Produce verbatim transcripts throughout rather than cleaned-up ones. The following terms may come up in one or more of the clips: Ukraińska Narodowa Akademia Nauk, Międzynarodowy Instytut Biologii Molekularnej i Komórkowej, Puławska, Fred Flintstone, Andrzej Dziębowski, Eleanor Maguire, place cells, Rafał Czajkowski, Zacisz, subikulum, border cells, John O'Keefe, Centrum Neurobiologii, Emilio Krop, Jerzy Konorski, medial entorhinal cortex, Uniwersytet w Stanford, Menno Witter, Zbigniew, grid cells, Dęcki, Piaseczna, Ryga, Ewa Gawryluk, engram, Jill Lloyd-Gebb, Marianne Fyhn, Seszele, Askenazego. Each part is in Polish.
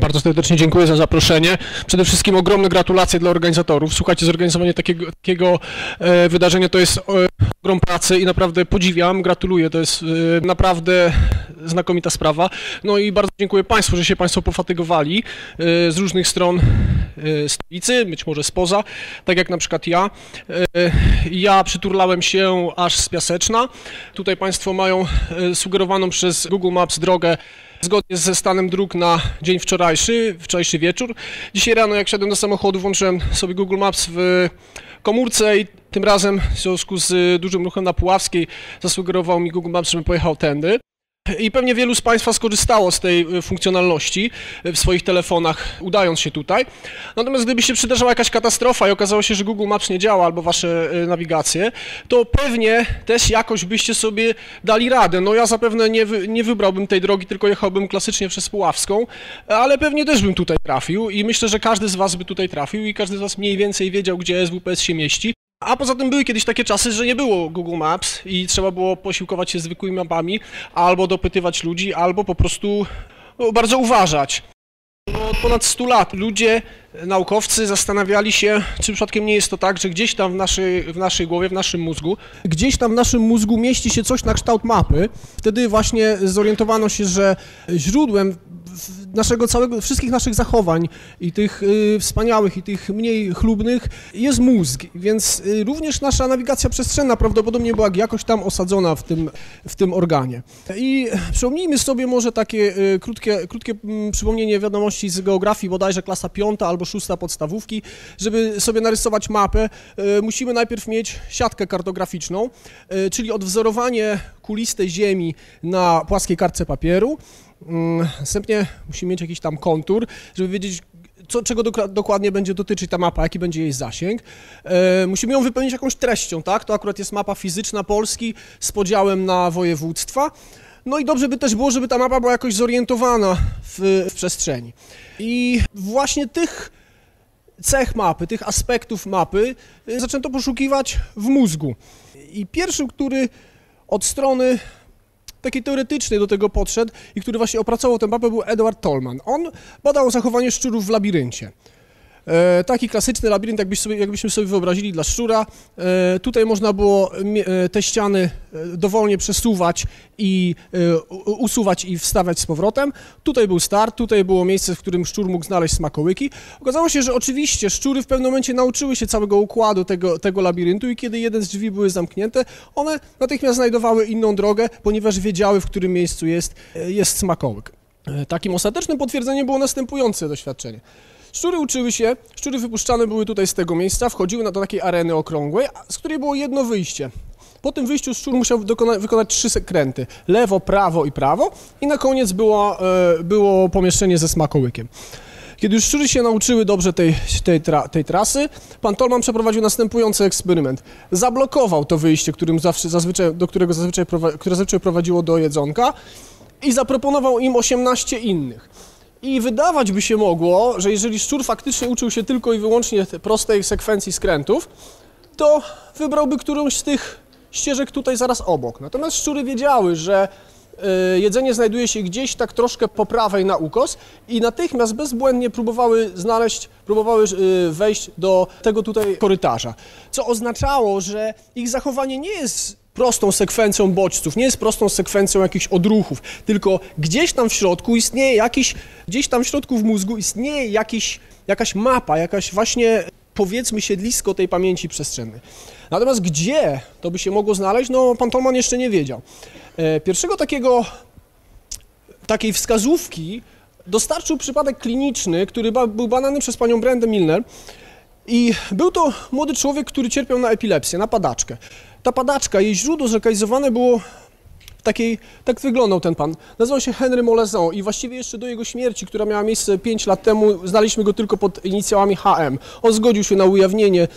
Bardzo serdecznie dziękuję za zaproszenie. Przede wszystkim ogromne gratulacje dla organizatorów. Słuchajcie, zorganizowanie takiego, takiego wydarzenia to jest ogrom pracy i naprawdę podziwiam, gratuluję. To jest naprawdę znakomita sprawa. No i bardzo dziękuję Państwu, że się Państwo pofatygowali z różnych stron stolicy, być może spoza, tak jak na przykład ja. Ja przyturlałem się aż z Piaseczna. Tutaj Państwo mają sugerowaną przez Google Maps drogę zgodnie ze stanem dróg na dzień wczorajszy, wczorajszy wieczór. Dzisiaj rano, jak wsiadłem do samochodu, włączyłem sobie Google Maps w komórce i tym razem w związku z dużym ruchem na Puławskiej zasugerował mi Google Maps, żebym pojechał tędy. I pewnie wielu z Państwa skorzystało z tej funkcjonalności w swoich telefonach, udając się tutaj. Natomiast gdyby się przydarzała jakaś katastrofa i okazało się, że Google Maps nie działa albo Wasze nawigacje, to pewnie też jakoś byście sobie dali radę. No ja zapewne nie, wy, nie wybrałbym tej drogi, tylko jechałbym klasycznie przez Puławską, ale pewnie też bym tutaj trafił i myślę, że każdy z Was by tutaj trafił i każdy z Was mniej więcej wiedział, gdzie S W P S się mieści. A poza tym były kiedyś takie czasy, że nie było Google Maps i trzeba było posiłkować się zwykłymi mapami, albo dopytywać ludzi, albo po prostu no, bardzo uważać. Od ponad stu lat ludzie, naukowcy zastanawiali się, czy przypadkiem nie jest to tak, że gdzieś tam w naszej, w naszej głowie, w naszym mózgu, gdzieś tam w naszym mózgu mieści się coś na kształt mapy. Wtedy właśnie zorientowano się, że źródłem naszego całego, wszystkich naszych zachowań i tych y, wspaniałych i tych mniej chlubnych jest mózg, więc y, również nasza nawigacja przestrzenna prawdopodobnie była jakoś tam osadzona w tym, w tym organie. I przypomnijmy sobie może takie y, krótkie, krótkie m, przypomnienie wiadomości z geografii, bodajże klasa piąta albo szósta podstawówki. Żeby sobie narysować mapę, y, musimy najpierw mieć siatkę kartograficzną, y, czyli odwzorowanie kulistej ziemi na płaskiej kartce papieru. Następnie musimy mieć jakiś tam kontur, żeby wiedzieć, co, czego do, dokładnie będzie dotyczyć ta mapa, jaki będzie jej zasięg. E, musimy ją wypełnić jakąś treścią, tak? To akurat jest mapa fizyczna Polski z podziałem na województwa. No i dobrze by też było, żeby ta mapa była jakoś zorientowana w, w przestrzeni. I właśnie tych cech mapy, tych aspektów mapy zaczęto poszukiwać w mózgu. I pierwszym, który od strony taki teoretyczny do tego podszedł i który właśnie opracował tę mapę, był Edward Tolman. On badał zachowanie szczurów w labiryncie. E, taki klasyczny labirynt, jakbyś sobie, jakbyśmy sobie wyobrazili dla szczura. E, tutaj można było e, te ściany dowolnie przesuwać i e, usuwać i wstawiać z powrotem. Tutaj był start, tutaj było miejsce, w którym szczur mógł znaleźć smakołyki. Okazało się, że oczywiście szczury w pewnym momencie nauczyły się całego układu tego, tego labiryntu i kiedy jeden z drzwi były zamknięte, one natychmiast znajdowały inną drogę, ponieważ wiedziały, w którym miejscu jest, jest smakołyk. E, takim ostatecznym potwierdzeniem było następujące doświadczenie. Szczury uczyły się, szczury wypuszczane były tutaj z tego miejsca, wchodziły na do takiej areny okrągłej, z której było jedno wyjście. Po tym wyjściu szczur musiał dokona, wykonać trzy skręty, lewo, prawo i prawo i na koniec było, było pomieszczenie ze smakołykiem. Kiedy już szczury się nauczyły dobrze tej, tej, tra, tej trasy, pan Tolman przeprowadził następujący eksperyment. Zablokował to wyjście, którym zawsze, zazwyczaj, do którego zazwyczaj, które zazwyczaj prowadziło do jedzonka i zaproponował im osiemnaście innych. I wydawać by się mogło, że jeżeli szczur faktycznie uczył się tylko i wyłącznie prostej sekwencji skrętów, to wybrałby którąś z tych ścieżek tutaj zaraz obok. Natomiast szczury wiedziały, że y, jedzenie znajduje się gdzieś tak troszkę po prawej na ukos i natychmiast bezbłędnie próbowały znaleźć, próbowały y, wejść do tego tutaj korytarza, co oznaczało, że ich zachowanie nie jest prostą sekwencją bodźców, nie jest prostą sekwencją jakichś odruchów, tylko gdzieś tam w środku istnieje jakiś, gdzieś tam w środku w mózgu istnieje jakiś, jakaś mapa, jakaś właśnie, powiedzmy, siedlisko tej pamięci przestrzennej. Natomiast gdzie to by się mogło znaleźć, no pan Tolman jeszcze nie wiedział. Pierwszego takiego, takiej wskazówki dostarczył przypadek kliniczny, który był badany przez panią Brandę Milner i był to młody człowiek, który cierpiał na epilepsję, na padaczkę. Ta padaczka, jej źródło zlokalizowane było w takiej, tak wyglądał ten pan, nazywał się Henry Molaison i właściwie jeszcze do jego śmierci, która miała miejsce pięć lat temu, znaliśmy go tylko pod inicjałami H M. On zgodził się na ujawnienie,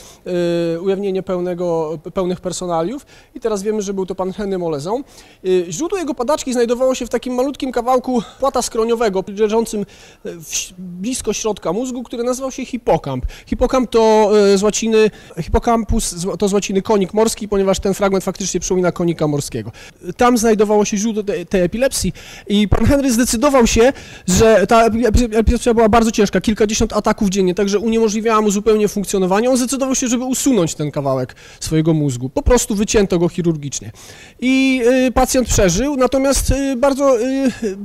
yy, ujawnienie pełnego, pełnych personaliów i teraz wiemy, że był to pan Henry Molaison. Yy, źródło jego padaczki znajdowało się w takim malutkim kawałku płata skroniowego, leżącym w, blisko środka mózgu, który nazywał się hipokamp. Hipokamp to yy, z łaciny, hipokampus to z łaciny konik morski, ponieważ ten fragment faktycznie przypomina konika morskiego. Tam znajdowało znajdowało się źródło tej, tej epilepsji. I pan Henry zdecydował się, że ta epilepsja była bardzo ciężka, kilkadziesiąt ataków dziennie, także uniemożliwiała mu zupełnie funkcjonowanie. On zdecydował się, żeby usunąć ten kawałek swojego mózgu. Po prostu wycięto go chirurgicznie. I y, pacjent przeżył, natomiast y, bardzo... Y, y,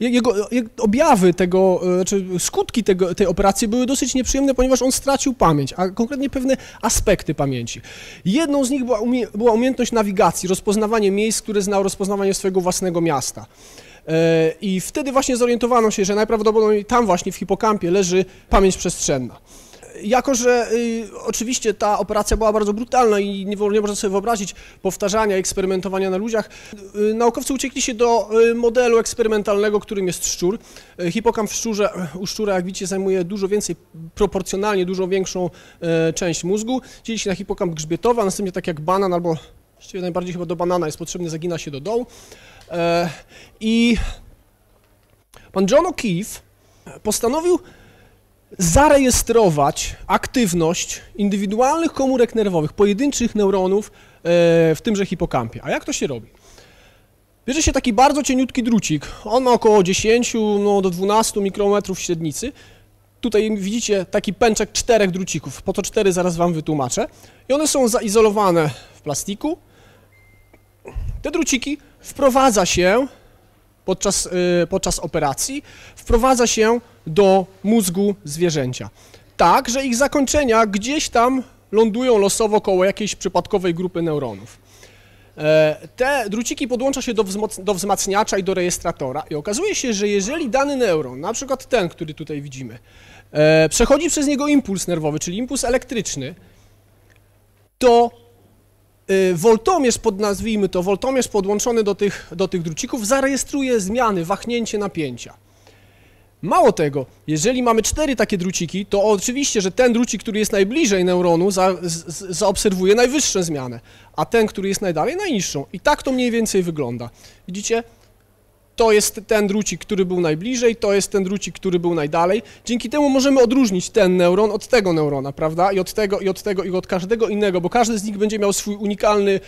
Jego, jego objawy tego, czy skutki tego, tej operacji były dosyć nieprzyjemne, ponieważ on stracił pamięć, a konkretnie pewne aspekty pamięci. Jedną z nich była, umie, była umiejętność nawigacji, rozpoznawanie miejsc, które znał, rozpoznawanie swojego własnego miasta. I wtedy właśnie zorientowano się, że najprawdopodobniej tam właśnie w hipokampie leży pamięć przestrzenna. Jako że y, oczywiście ta operacja była bardzo brutalna i nie, nie można sobie wyobrazić powtarzania, eksperymentowania na ludziach, y, naukowcy uciekli się do y, modelu eksperymentalnego, którym jest szczur. Y, hipokamp w szczurze, u szczura, jak widzicie, zajmuje dużo więcej, proporcjonalnie dużo większą y, część mózgu. Dzieli się na hipokamp grzbietowy, a następnie tak jak banan, albo właściwie najbardziej chyba do banana jest potrzebny, zagina się do dołu. Y, I pan John O'Keefe postanowił zarejestrować aktywność indywidualnych komórek nerwowych, pojedynczych neuronów w tymże hipokampie. A jak to się robi? Bierze się taki bardzo cieniutki drucik, on ma około dziesięć no, do dwunastu mikrometrów średnicy. Tutaj widzicie taki pęczek czterech drucików, po to cztery zaraz wam wytłumaczę. I one są zaizolowane w plastiku. Te druciki wprowadza się podczas, podczas operacji, wprowadza się do mózgu zwierzęcia. Tak, że ich zakończenia gdzieś tam lądują losowo koło jakiejś przypadkowej grupy neuronów. Te druciki podłącza się do, do wzmacniacza i do rejestratora i okazuje się, że jeżeli dany neuron, na przykład ten, który tutaj widzimy, przechodzi przez niego impuls nerwowy, czyli impuls elektryczny, to woltomierz, pod, nazwijmy to, woltomierz podłączony do tych, do tych drucików zarejestruje zmiany, wahnięcie napięcia. Mało tego, jeżeli mamy cztery takie druciki, to oczywiście, że ten drucik, który jest najbliżej neuronu, za, z, zaobserwuje najwyższą zmianę, a ten, który jest najdalej, najniższą. I tak to mniej więcej wygląda. Widzicie? To jest ten drucik, który był najbliżej, to jest ten drucik, który był najdalej. Dzięki temu możemy odróżnić ten neuron od tego neurona, prawda? I od tego, i od tego, i od każdego innego, bo każdy z nich będzie miał swój unikalny,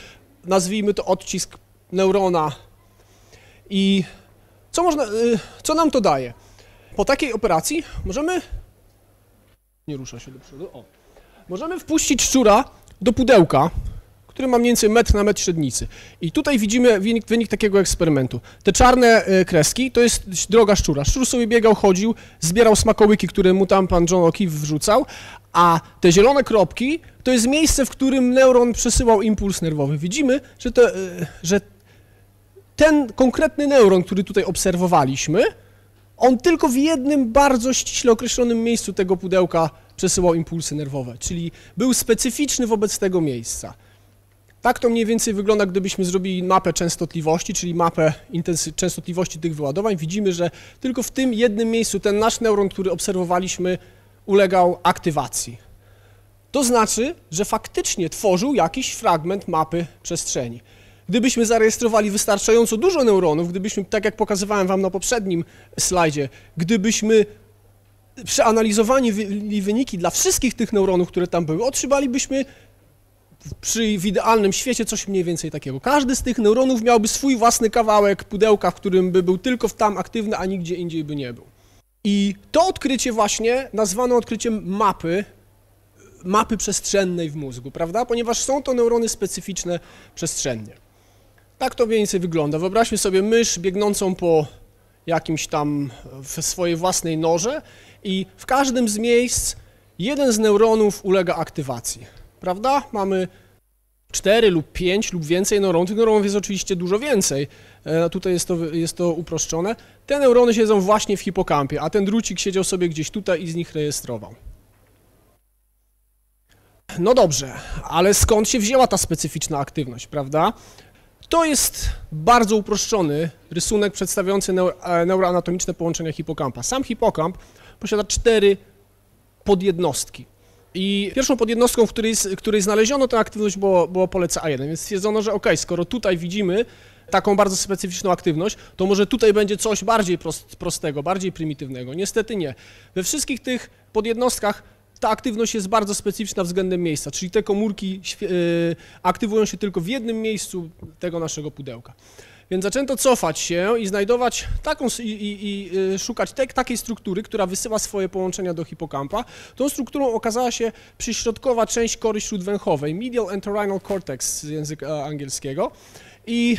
nazwijmy to, odcisk neurona. I co można, co nam to daje? Po takiej operacji możemy, nie rusza się do przodu, o, możemy wpuścić szczura do pudełka, który ma mniej więcej metr na metr średnicy. I tutaj widzimy wynik, wynik takiego eksperymentu. Te czarne kreski to jest droga szczura. Szczur sobie biegał, chodził, zbierał smakołyki, które mu tam pan John O'Keefe wrzucał, a te zielone kropki to jest miejsce, w którym neuron przesyłał impuls nerwowy. Widzimy, że, te, że ten konkretny neuron, który tutaj obserwowaliśmy, on tylko w jednym bardzo ściśle określonym miejscu tego pudełka przesyłał impulsy nerwowe, czyli był specyficzny wobec tego miejsca. Tak to mniej więcej wygląda, gdybyśmy zrobili mapę częstotliwości, czyli mapę częstotliwości tych wyładowań. Widzimy, że tylko w tym jednym miejscu ten nasz neuron, który obserwowaliśmy, ulegał aktywacji. To znaczy, że faktycznie tworzył jakiś fragment mapy przestrzeni. Gdybyśmy zarejestrowali wystarczająco dużo neuronów, gdybyśmy, tak jak pokazywałem wam na poprzednim slajdzie, gdybyśmy przeanalizowali wyniki dla wszystkich tych neuronów, które tam były, otrzymalibyśmy przy, w idealnym świecie coś mniej więcej takiego. Każdy z tych neuronów miałby swój własny kawałek pudełka, w którym by był tylko tam aktywny, a nigdzie indziej by nie był. I to odkrycie właśnie nazwano odkryciem mapy, mapy przestrzennej w mózgu, prawda? Ponieważ są to neurony specyficzne przestrzennie. Tak to mniej więcej wygląda. Wyobraźmy sobie mysz biegnącą po jakimś tam w swojej własnej norze i w każdym z miejsc jeden z neuronów ulega aktywacji, prawda? Mamy cztery lub pięć lub więcej neuronów. Tych neuronów jest oczywiście dużo więcej. E, tutaj jest to, jest to uproszczone. Te neurony siedzą właśnie w hipokampie, a ten drucik siedział sobie gdzieś tutaj i z nich rejestrował. No dobrze, ale skąd się wzięła ta specyficzna aktywność, prawda? To jest bardzo uproszczony rysunek przedstawiający neuroanatomiczne połączenia hipokampa. Sam hipokamp posiada cztery podjednostki. I pierwszą podjednostką, w której, której znaleziono tę aktywność, było, było pole C A jeden, więc stwierdzono, że ok, skoro tutaj widzimy taką bardzo specyficzną aktywność, to może tutaj będzie coś bardziej prost, prostego, bardziej prymitywnego. Niestety nie. We wszystkich tych podjednostkach ta aktywność jest bardzo specyficzna względem miejsca, czyli te komórki aktywują się tylko w jednym miejscu tego naszego pudełka. Więc zaczęto cofać się i znajdować taką, i, i, i szukać te, takiej struktury, która wysyła swoje połączenia do hipokampa. Tą strukturą okazała się przyśrodkowa część kory śródwęchowej, medial entorhinal cortex z języka angielskiego. I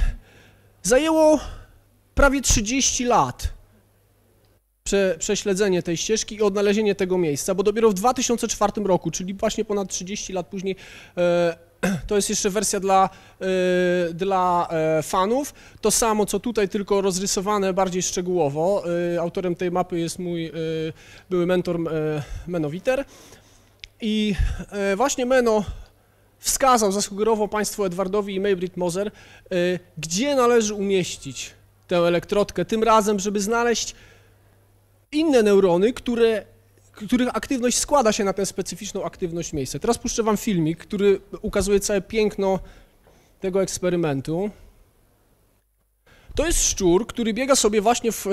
zajęło prawie trzydzieści lat prze, prześledzenie tej ścieżki i odnalezienie tego miejsca, bo dopiero w dwa tysiące czwartym roku, czyli właśnie ponad trzydzieści lat później, e, to jest jeszcze wersja dla, y, dla fanów. To samo, co tutaj, tylko rozrysowane bardziej szczegółowo. Y, autorem tej mapy jest mój y, były mentor y, Menno Witter. I y, właśnie Menno wskazał, zasugerował Państwu Edwardowi i May-Britt Moser, y, gdzie należy umieścić tę elektrodkę, tym razem, żeby znaleźć inne neurony, które... których aktywność składa się na tę specyficzną aktywność miejsca. Teraz puszczę Wam filmik, który ukazuje całe piękno tego eksperymentu. To jest szczur, który biega sobie właśnie w,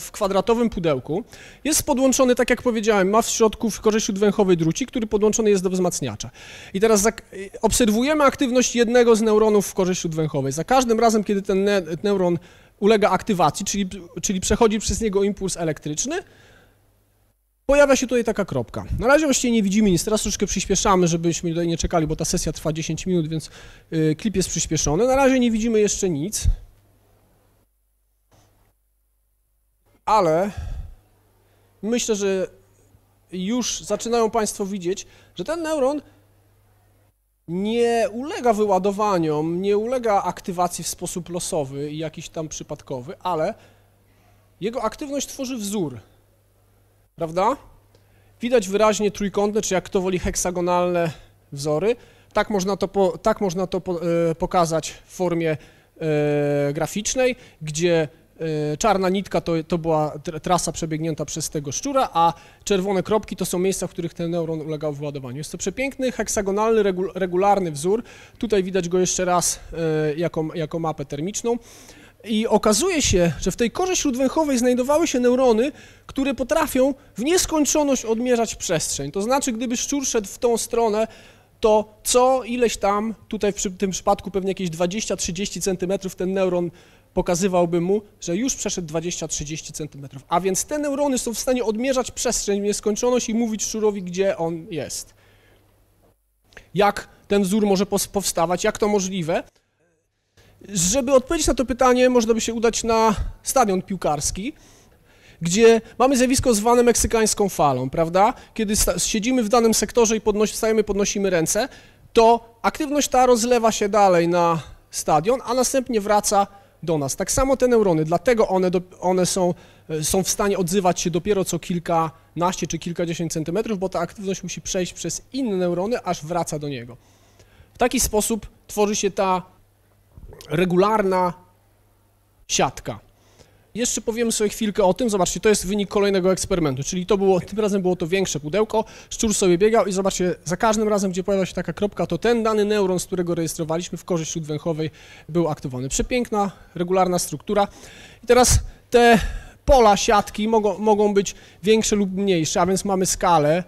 w kwadratowym pudełku. Jest podłączony, tak jak powiedziałem, ma w środku w korze śródwęchowej druci, który podłączony jest do wzmacniacza. I teraz obserwujemy aktywność jednego z neuronów w korze śródwęchowej. Za każdym razem, kiedy ten ne neuron ulega aktywacji, czyli, czyli przechodzi przez niego impuls elektryczny, pojawia się tutaj taka kropka. Na razie właściwie nie widzimy nic, teraz troszkę przyspieszamy, żebyśmy tutaj nie czekali, bo ta sesja trwa dziesięć minut, więc klip jest przyspieszony. Na razie nie widzimy jeszcze nic, ale myślę, że już zaczynają Państwo widzieć, że ten neuron nie ulega wyładowaniom, nie ulega aktywacji w sposób losowy i jakiś tam przypadkowy, ale jego aktywność tworzy wzór. Prawda? Widać wyraźnie trójkątne, czy jak kto woli heksagonalne wzory. Tak można to, po, tak można to po, e, pokazać w formie e, graficznej, gdzie e, czarna nitka to, to była trasa przebiegnięta przez tego szczura, a czerwone kropki to są miejsca, w których ten neuron ulegał wyładowaniu. Jest to przepiękny, heksagonalny, regu, regularny wzór. Tutaj widać go jeszcze raz e, jako, jako mapę termiczną. I okazuje się, że w tej korze śródwęchowej znajdowały się neurony, które potrafią w nieskończoność odmierzać przestrzeń. To znaczy, gdyby szczur szedł w tą stronę, to co ileś tam, tutaj w tym przypadku pewnie jakieś dwadzieścia trzydzieści centymetrów ten neuron pokazywałby mu, że już przeszedł dwadzieścia trzydzieści centymetrów. A więc te neurony są w stanie odmierzać przestrzeń w nieskończoność i mówić szczurowi, gdzie on jest. Jak ten wzór może powstawać, jak to możliwe? Żeby odpowiedzieć na to pytanie, można by się udać na stadion piłkarski, gdzie mamy zjawisko zwane meksykańską falą, prawda? Kiedy siedzimy w danym sektorze i podnosi, wstajemy, podnosimy ręce, to aktywność ta rozlewa się dalej na stadion, a następnie wraca do nas. Tak samo te neurony, dlatego one, do, one są, są w stanie odzywać się dopiero co kilkanaście czy kilkadziesiąt centymetrów, bo ta aktywność musi przejść przez inne neurony, aż wraca do niego. W taki sposób tworzy się ta regularna siatka. Jeszcze powiemy sobie chwilkę o tym. Zobaczcie, to jest wynik kolejnego eksperymentu, czyli to było, tym razem było to większe pudełko, szczur sobie biegał i zobaczcie, za każdym razem, gdzie pojawiła się taka kropka, to ten dany neuron, z którego rejestrowaliśmy w korze śródwęchowej, był aktywowany. Przepiękna, regularna struktura. I teraz te pola siatki mogą, mogą być większe lub mniejsze, a więc mamy skalę,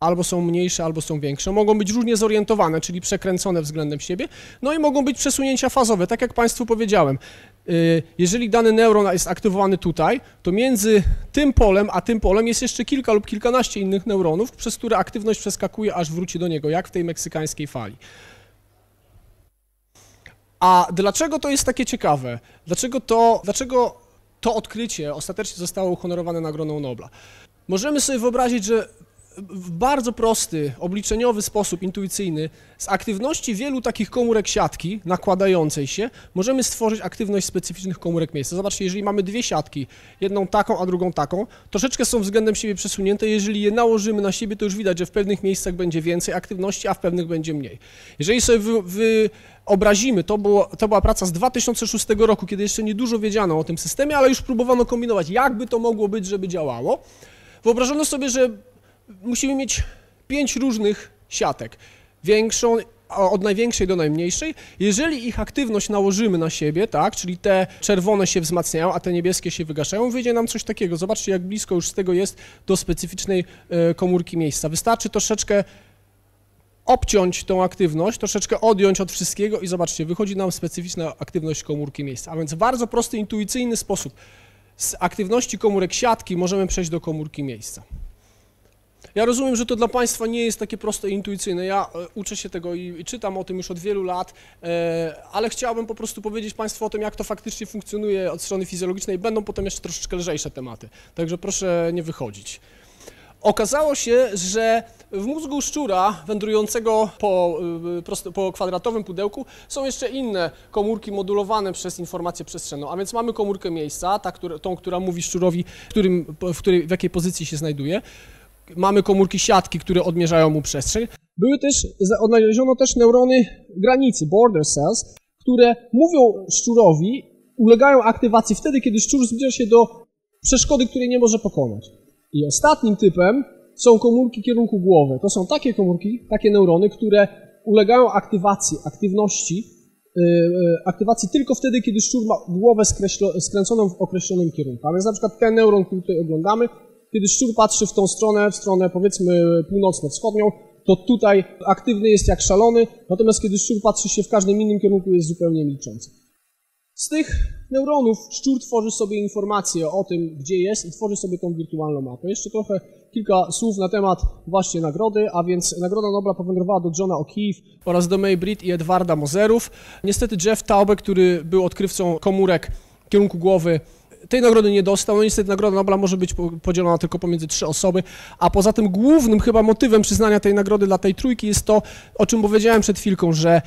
albo są mniejsze, albo są większe. Mogą być różnie zorientowane, czyli przekręcone względem siebie. No i mogą być przesunięcia fazowe, tak jak Państwu powiedziałem. Jeżeli dany neuron jest aktywowany tutaj, to między tym polem a tym polem jest jeszcze kilka lub kilkanaście innych neuronów, przez które aktywność przeskakuje, aż wróci do niego, jak w tej meksykańskiej fali. A dlaczego to jest takie ciekawe? Dlaczego to, dlaczego to odkrycie ostatecznie zostało uhonorowane Nagrodą Nobla? Możemy sobie wyobrazić, że w bardzo prosty, obliczeniowy sposób, intuicyjny, z aktywności wielu takich komórek siatki nakładającej się, możemy stworzyć aktywność specyficznych komórek miejsca. Zobaczcie, jeżeli mamy dwie siatki, jedną taką, a drugą taką, troszeczkę są względem siebie przesunięte, jeżeli je nałożymy na siebie, to już widać, że w pewnych miejscach będzie więcej aktywności, a w pewnych będzie mniej. Jeżeli sobie wy, wy obrazimy, to, było, to była praca z dwa tysiące szóstego roku, kiedy jeszcze niedużo wiedziano o tym systemie, ale już próbowano kombinować, jakby to mogło być, żeby działało. Wyobrażono sobie, że musimy mieć pięć różnych siatek, większą, od największej do najmniejszej. Jeżeli ich aktywność nałożymy na siebie, tak, czyli te czerwone się wzmacniają, a te niebieskie się wygaszają, wyjdzie nam coś takiego. Zobaczcie, jak blisko już z tego jest do specyficznej komórki miejsca. Wystarczy troszeczkę obciąć tą aktywność, troszeczkę odjąć od wszystkiego i zobaczcie, wychodzi nam specyficzna aktywność komórki miejsca. A więc w bardzo prosty, intuicyjny sposób z aktywności komórek siatki możemy przejść do komórki miejsca. Ja rozumiem, że to dla Państwa nie jest takie proste i intuicyjne. Ja uczę się tego i czytam o tym już od wielu lat, ale chciałbym po prostu powiedzieć Państwu o tym, jak to faktycznie funkcjonuje od strony fizjologicznej. Będą potem jeszcze troszeczkę lżejsze tematy, także proszę nie wychodzić. Okazało się, że w mózgu szczura wędrującego po, prosto, po kwadratowym pudełku są jeszcze inne komórki modulowane przez informację przestrzenną, a więc mamy komórkę miejsca, ta, która, tą, która mówi szczurowi, którym, w, której, w jakiej pozycji się znajduje. Mamy komórki siatki, które odmierzają mu przestrzeń. Były też, odnaleziono też neurony granicy, border cells, które mówią szczurowi, ulegają aktywacji wtedy, kiedy szczur zbliża się do przeszkody, której nie może pokonać. I ostatnim typem są komórki kierunku głowy. To są takie komórki, takie neurony, które ulegają aktywacji, aktywności, yy, aktywacji tylko wtedy, kiedy szczur ma głowę skręconą w określonym kierunku. A więc na przykład ten neuron, który tutaj oglądamy, kiedy szczur patrzy w tą stronę, w stronę powiedzmy północno-wschodnią, to tutaj aktywny jest jak szalony, natomiast kiedy szczur patrzy się w każdym innym kierunku, jest zupełnie milczący. Z tych neuronów szczur tworzy sobie informacje o tym, gdzie jest i tworzy sobie tą wirtualną mapę. Jeszcze trochę, kilka słów na temat właśnie nagrody, a więc Nagroda Nobla powędrowała do Johna O'Keefe oraz do May-Britt i Edwarda Moserów. Niestety Jeff Taube, który był odkrywcą komórek w kierunku głowy, tej nagrody nie dostał. No niestety Nagroda Nobla może być podzielona tylko pomiędzy trzy osoby, a poza tym głównym chyba motywem przyznania tej nagrody dla tej trójki jest to, o czym powiedziałem przed chwilką, że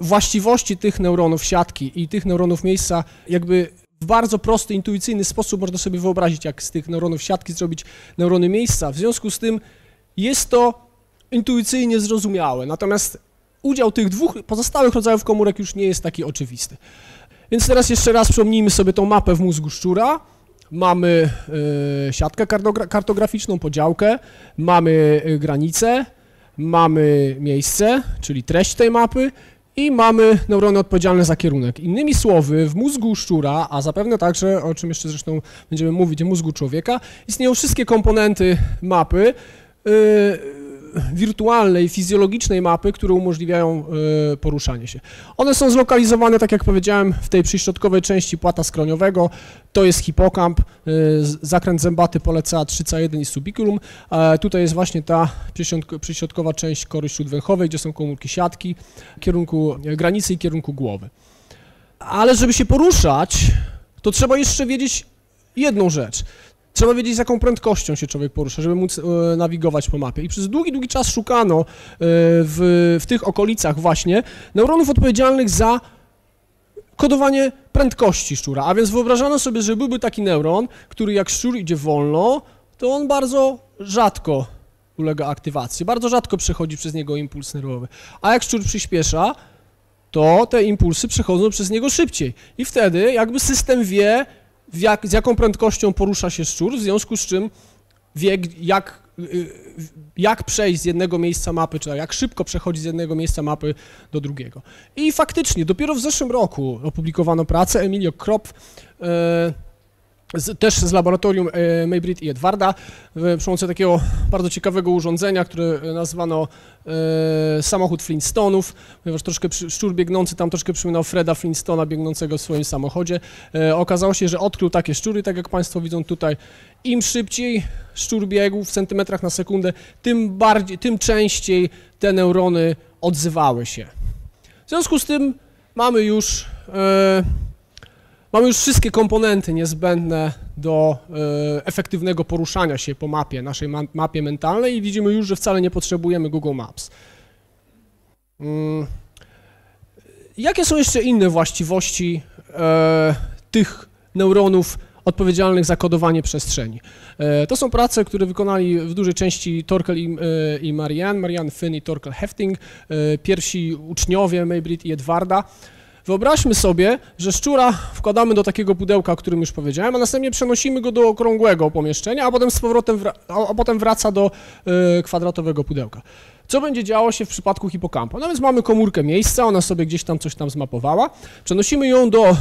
właściwości tych neuronów siatki i tych neuronów miejsca jakby w bardzo prosty, intuicyjny sposób można sobie wyobrazić, jak z tych neuronów siatki zrobić neurony miejsca. W związku z tym jest to intuicyjnie zrozumiałe, natomiast udział tych dwóch pozostałych rodzajów komórek już nie jest taki oczywisty. Więc teraz jeszcze raz przypomnijmy sobie tą mapę w mózgu szczura. Mamy y, siatkę kartograficzną, podziałkę, mamy granice, mamy miejsce, czyli treść tej mapy, i mamy neurony odpowiedzialne za kierunek. Innymi słowy, w mózgu szczura, a zapewne także, o czym jeszcze zresztą będziemy mówić, w mózgu człowieka, istnieją wszystkie komponenty mapy, yy, wirtualnej, fizjologicznej mapy, które umożliwiają yy, poruszanie się. One są zlokalizowane, tak jak powiedziałem, w tej przyśrodkowej części płata skroniowego. To jest hipokamp, yy, zakręt zębaty, pole C A trzy, C A jeden i subikulum. Yy, tutaj jest właśnie ta przyśrodkowa część kory śródwęchowej, gdzie są komórki siatki, kierunku yy, granicy i kierunku głowy. Ale żeby się poruszać, to trzeba jeszcze wiedzieć jedną rzecz. Trzeba wiedzieć, z jaką prędkością się człowiek porusza, żeby móc nawigować po mapie. I przez długi, długi czas szukano w, w tych okolicach właśnie neuronów odpowiedzialnych za kodowanie prędkości szczura. A więc wyobrażano sobie, że byłby taki neuron, który jak szczur idzie wolno, to on bardzo rzadko ulega aktywacji, bardzo rzadko przechodzi przez niego impuls nerwowy. A jak szczur przyspiesza, to te impulsy przechodzą przez niego szybciej. I wtedy jakby system wie, W jak, z jaką prędkością porusza się szczur, w związku z czym wie, jak, jak przejść z jednego miejsca mapy, czy jak szybko przechodzi z jednego miejsca mapy do drugiego. I faktycznie, dopiero w zeszłym roku opublikowano pracę Emilio Krop, też z laboratorium May-Britt i Edwarda, przy pomocy takiego bardzo ciekawego urządzenia, które nazwano e, samochód Flintstonów, ponieważ troszkę przy, szczur biegnący tam troszkę przypominał Freda Flintstona biegnącego w swoim samochodzie. E, okazało się, że odkrył takie szczury, tak jak Państwo widzą tutaj. Im szybciej szczur biegł w centymetrach na sekundę, tym bardziej, tym częściej te neurony odzywały się. W związku z tym mamy już... E, Mamy już wszystkie komponenty niezbędne do y, efektywnego poruszania się po mapie, naszej ma mapie mentalnej, i widzimy już, że wcale nie potrzebujemy Google Maps. Hmm. Jakie są jeszcze inne właściwości y, tych neuronów odpowiedzialnych za kodowanie przestrzeni? Y, to są prace, które wykonali w dużej części Torkel i, y, i Marianne, Marianne Fyhn i Torkel Hafting, y, pierwsi uczniowie May-Britt i Edwarda. Wyobraźmy sobie, że szczura wkładamy do takiego pudełka, o którym już powiedziałem, a następnie przenosimy go do okrągłego pomieszczenia, a potem z powrotem wra a potem wraca do yy, kwadratowego pudełka. Co będzie działo się w przypadku hipokampa? No więc mamy komórkę miejsca, ona sobie gdzieś tam coś tam zmapowała, przenosimy ją do yy,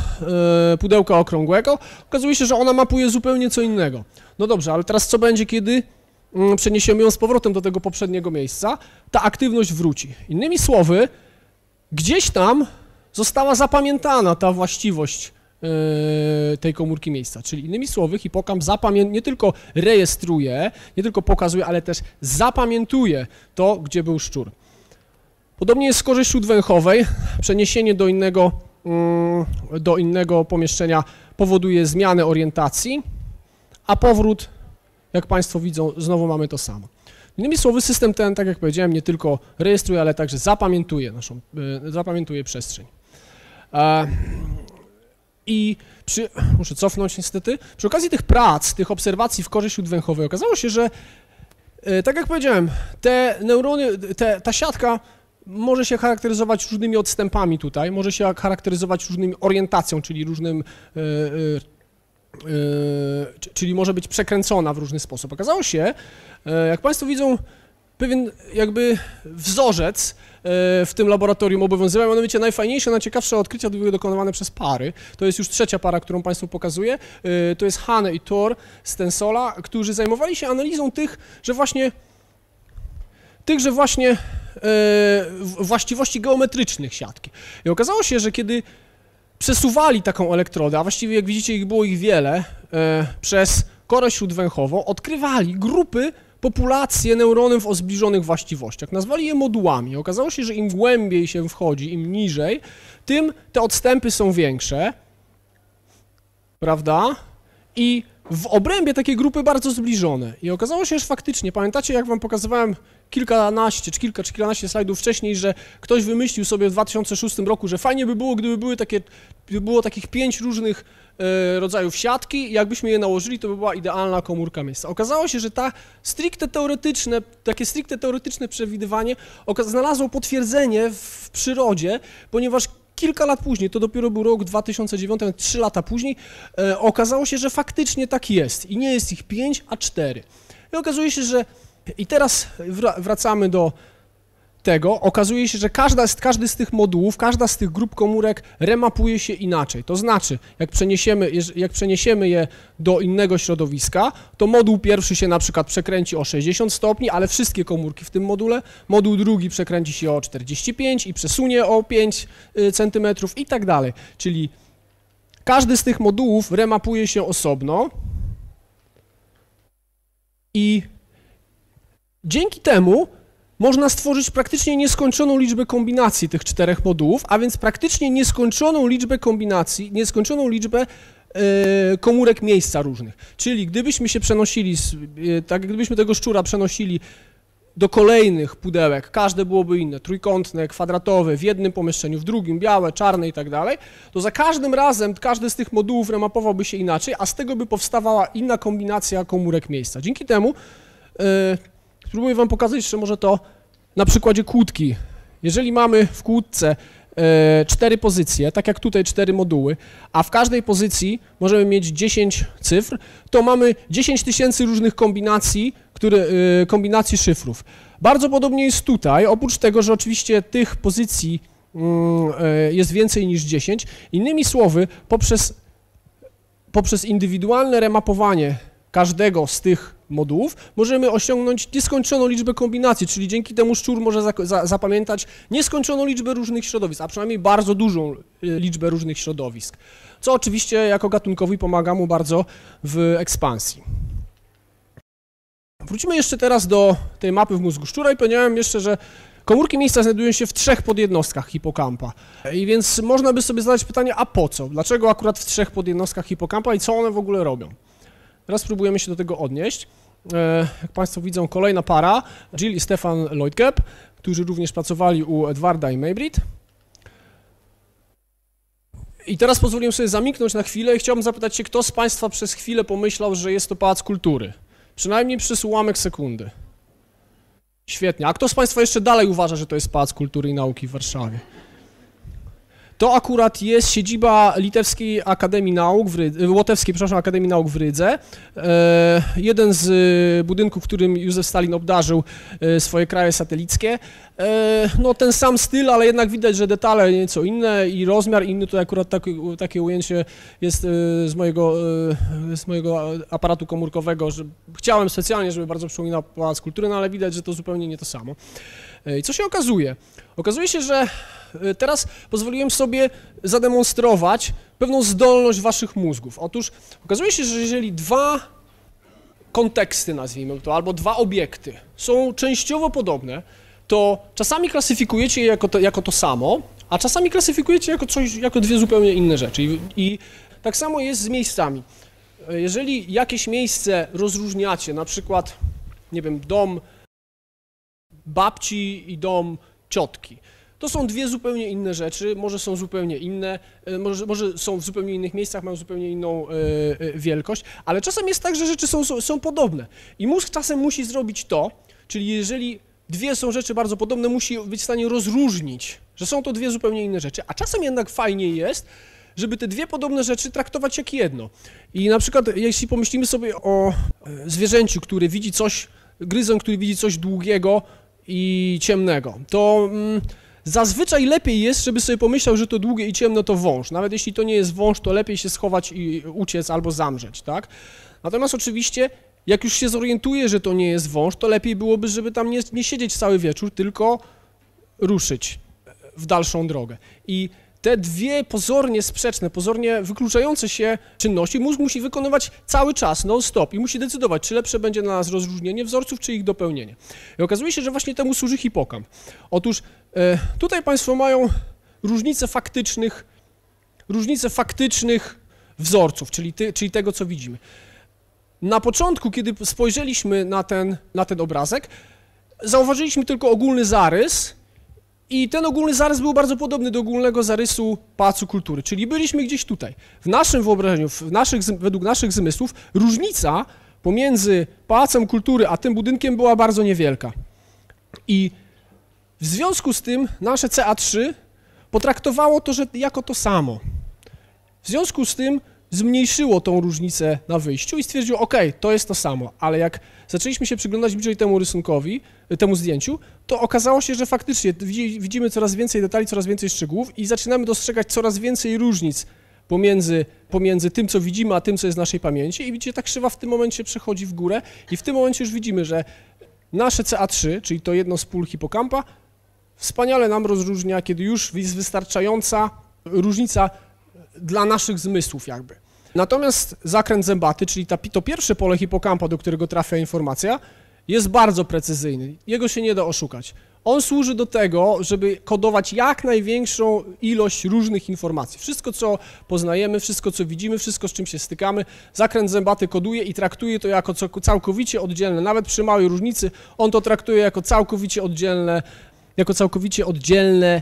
pudełka okrągłego, okazuje się, że ona mapuje zupełnie co innego. No dobrze, ale teraz co będzie, kiedy przeniesiemy ją z powrotem do tego poprzedniego miejsca, ta aktywność wróci. Innymi słowy, gdzieś tam została zapamiętana ta właściwość tej komórki miejsca, czyli innymi słowy hipokamp zapamię- nie tylko rejestruje, nie tylko pokazuje, ale też zapamiętuje to, gdzie był szczur. Podobnie jest z korzy śródwęchowej, przeniesienie do innego, do innego pomieszczenia powoduje zmianę orientacji, a powrót, jak Państwo widzą, znowu mamy to samo. Innymi słowy, system ten, tak jak powiedziałem, nie tylko rejestruje, ale także zapamiętuje naszą, zapamiętuje przestrzeń. I przy, muszę cofnąć niestety, przy okazji tych prac, tych obserwacji w korze śródwęchowej okazało się, że tak jak powiedziałem, te neurony, te, ta siatka może się charakteryzować różnymi odstępami tutaj, może się charakteryzować różnymi orientacją, czyli różnym, yy, yy, czyli może być przekręcona w różny sposób. Okazało się, jak Państwo widzą, pewien jakby wzorzec w tym laboratorium obowiązywał, mianowicie najfajniejsze, najciekawsze odkrycia były dokonywane przez pary. To jest już trzecia para, którą Państwu pokazuję. To jest Henry i Tor Stensola, którzy zajmowali się analizą tych, że właśnie tychże właśnie właściwości geometrycznych siatki. I okazało się, że kiedy przesuwali taką elektrodę, a właściwie jak widzicie ich było ich wiele, przez korę śródwęchową odkrywali grupy, populacje neuronów o zbliżonych właściwościach. Nazwali je modułami. Okazało się, że im głębiej się wchodzi, im niżej, tym te odstępy są większe, prawda? I w obrębie takiej grupy bardzo zbliżone. I okazało się, że faktycznie, pamiętacie, jak wam pokazywałem kilkanaście, czy kilka, czy kilkanaście slajdów wcześniej, że ktoś wymyślił sobie w dwa tysiące szóstym roku, że fajnie by było, gdyby były takie, gdyby było takich pięć różnych rodzajów siatki i jakbyśmy je nałożyli, to by była idealna komórka miejsca. Okazało się, że ta stricte teoretyczne, takie stricte teoretyczne przewidywanie znalazło potwierdzenie w przyrodzie, ponieważ kilka lat później, to dopiero był rok dwa tysiące dziewiąty, trzy lata później, e, okazało się, że faktycznie tak jest i nie jest ich pięć, a cztery. I okazuje się, że i teraz wracamy do tego, okazuje się, że każda z, każdy z tych modułów, każda z tych grup komórek remapuje się inaczej. To znaczy, jak przeniesiemy, jak przeniesiemy je do innego środowiska, to moduł pierwszy się na przykład przekręci o sześćdziesiąt stopni, ale wszystkie komórki w tym module, moduł drugi przekręci się o czterdzieści pięć i przesunie o pięć centymetrów i tak dalej. Czyli każdy z tych modułów remapuje się osobno i dzięki temu można stworzyć praktycznie nieskończoną liczbę kombinacji tych czterech modułów, a więc praktycznie nieskończoną liczbę kombinacji, nieskończoną liczbę y, komórek miejsca różnych. Czyli gdybyśmy się przenosili, y, tak gdybyśmy tego szczura przenosili do kolejnych pudełek, każde byłoby inne, trójkątne, kwadratowe, w jednym pomieszczeniu, w drugim, białe, czarne i tak dalej, to za każdym razem każdy z tych modułów remapowałby się inaczej, a z tego by powstawała inna kombinacja komórek miejsca. Dzięki temu y, spróbuję wam pokazać jeszcze może to na przykładzie kłódki. Jeżeli mamy w kłódce e, cztery pozycje, tak jak tutaj cztery moduły, a w każdej pozycji możemy mieć dziesięć cyfr, to mamy dziesięć tysięcy różnych kombinacji, które, e, kombinacji szyfrów. Bardzo podobnie jest tutaj, oprócz tego, że oczywiście tych pozycji e, jest więcej niż dziesięć. Innymi słowy, poprzez, poprzez indywidualne remapowanie każdego z tych modułów, możemy osiągnąć nieskończoną liczbę kombinacji, czyli dzięki temu szczur może za, za, zapamiętać nieskończoną liczbę różnych środowisk, a przynajmniej bardzo dużą liczbę różnych środowisk, co oczywiście jako gatunkowi pomaga mu bardzo w ekspansji. Wrócimy jeszcze teraz do tej mapy w mózgu szczura i powiedziałem jeszcze, że komórki miejsca znajdują się w trzech podjednostkach hipokampa. I więc można by sobie zadać pytanie, a po co? Dlaczego akurat w trzech podjednostkach hipokampa i co one w ogóle robią? Teraz spróbujemy się do tego odnieść. Jak Państwo widzą, kolejna para, Jill i Stefan Lloyd-Gebb, którzy również pracowali u Edwarda i May-Britt. I teraz pozwoliłem sobie zamiknąć na chwilę i chciałbym zapytać się, kto z Państwa przez chwilę pomyślał, że jest to Pałac Kultury? Przynajmniej przez ułamek sekundy. Świetnie. A kto z Państwa jeszcze dalej uważa, że to jest Pałac Kultury i Nauki w Warszawie? To akurat jest siedziba Litewskiej Akademii Nauk, w Rydze, Łotewskiej, przepraszam, Akademii Nauk w Rydze. E, jeden z budynków, którym Józef Stalin obdarzył swoje kraje satelickie. E, no ten sam styl, ale jednak widać, że detale nieco inne i rozmiar inny. To akurat tak, takie ujęcie jest z mojego, z mojego aparatu komórkowego, że chciałem specjalnie, żeby bardzo przypominał Pałac Kultury, no ale widać, że to zupełnie nie to samo. I co się okazuje? Okazuje się, że teraz pozwoliłem sobie zademonstrować pewną zdolność waszych mózgów. Otóż okazuje się, że jeżeli dwa konteksty, nazwijmy to, albo dwa obiekty są częściowo podobne, to czasami klasyfikujecie je jako to, jako to samo, a czasami klasyfikujecie jako coś, jako dwie zupełnie inne rzeczy. I, i tak samo jest z miejscami. Jeżeli jakieś miejsce rozróżniacie, na przykład, nie wiem, dom babci i dom ciotki. To są dwie zupełnie inne rzeczy, może są zupełnie inne, może, może są w zupełnie innych miejscach, mają zupełnie inną y, y, wielkość, ale czasem jest tak, że rzeczy są, są, są podobne. I mózg czasem musi zrobić to, czyli jeżeli dwie są rzeczy bardzo podobne, musi być w stanie rozróżnić, że są to dwie zupełnie inne rzeczy, a czasem jednak fajnie jest, żeby te dwie podobne rzeczy traktować jak jedno. I na przykład jeśli pomyślimy sobie o zwierzęciu, który widzi coś, gryzoń, który widzi coś długiego i ciemnego, to mm, zazwyczaj lepiej jest, żeby sobie pomyślał, że to długie i ciemno to wąż. Nawet jeśli to nie jest wąż, to lepiej się schować i uciec albo zamrzeć, tak? Natomiast oczywiście, jak już się zorientuje, że to nie jest wąż, to lepiej byłoby, żeby tam nie, nie siedzieć cały wieczór, tylko ruszyć w dalszą drogę. I te dwie pozornie sprzeczne, pozornie wykluczające się czynności mózg musi wykonywać cały czas, non-stop i musi decydować, czy lepsze będzie dla nas rozróżnienie wzorców, czy ich dopełnienie. I okazuje się, że właśnie temu służy hipokamp. Otóż e, tutaj Państwo mają różnice faktycznych, różnice faktycznych wzorców, czyli, ty, czyli tego, co widzimy. Na początku, kiedy spojrzeliśmy na ten, na ten obrazek, zauważyliśmy tylko ogólny zarys, i ten ogólny zarys był bardzo podobny do ogólnego zarysu Pałacu Kultury, czyli byliśmy gdzieś tutaj. W naszym wyobrażeniu, w naszych, według naszych zmysłów, różnica pomiędzy Pałacem Kultury a tym budynkiem była bardzo niewielka. I w związku z tym nasze C A trzy potraktowało to, że jako to samo. W związku z tym zmniejszyło tą różnicę na wyjściu i stwierdziło, ok, to jest to samo, ale jak zaczęliśmy się przyglądać bliżej temu rysunkowi, temu zdjęciu, to okazało się, że faktycznie widzimy coraz więcej detali, coraz więcej szczegółów i zaczynamy dostrzegać coraz więcej różnic pomiędzy, pomiędzy tym, co widzimy, a tym, co jest w naszej pamięci i widzicie, ta krzywa w tym momencie przechodzi w górę i w tym momencie już widzimy, że nasze C A trzy, czyli to jedno z pól hipokampa, wspaniale nam rozróżnia, kiedy już jest wystarczająca różnica dla naszych zmysłów jakby. Natomiast zakręt zębaty, czyli ta, to pierwsze pole hipokampa, do którego trafia informacja, jest bardzo precyzyjny, jego się nie da oszukać. On służy do tego, żeby kodować jak największą ilość różnych informacji. Wszystko, co poznajemy, wszystko, co widzimy, wszystko, z czym się stykamy, zakręt zębaty koduje i traktuje to jako całkowicie oddzielne, nawet przy małej różnicy on to traktuje jako całkowicie oddzielne, jako całkowicie oddzielne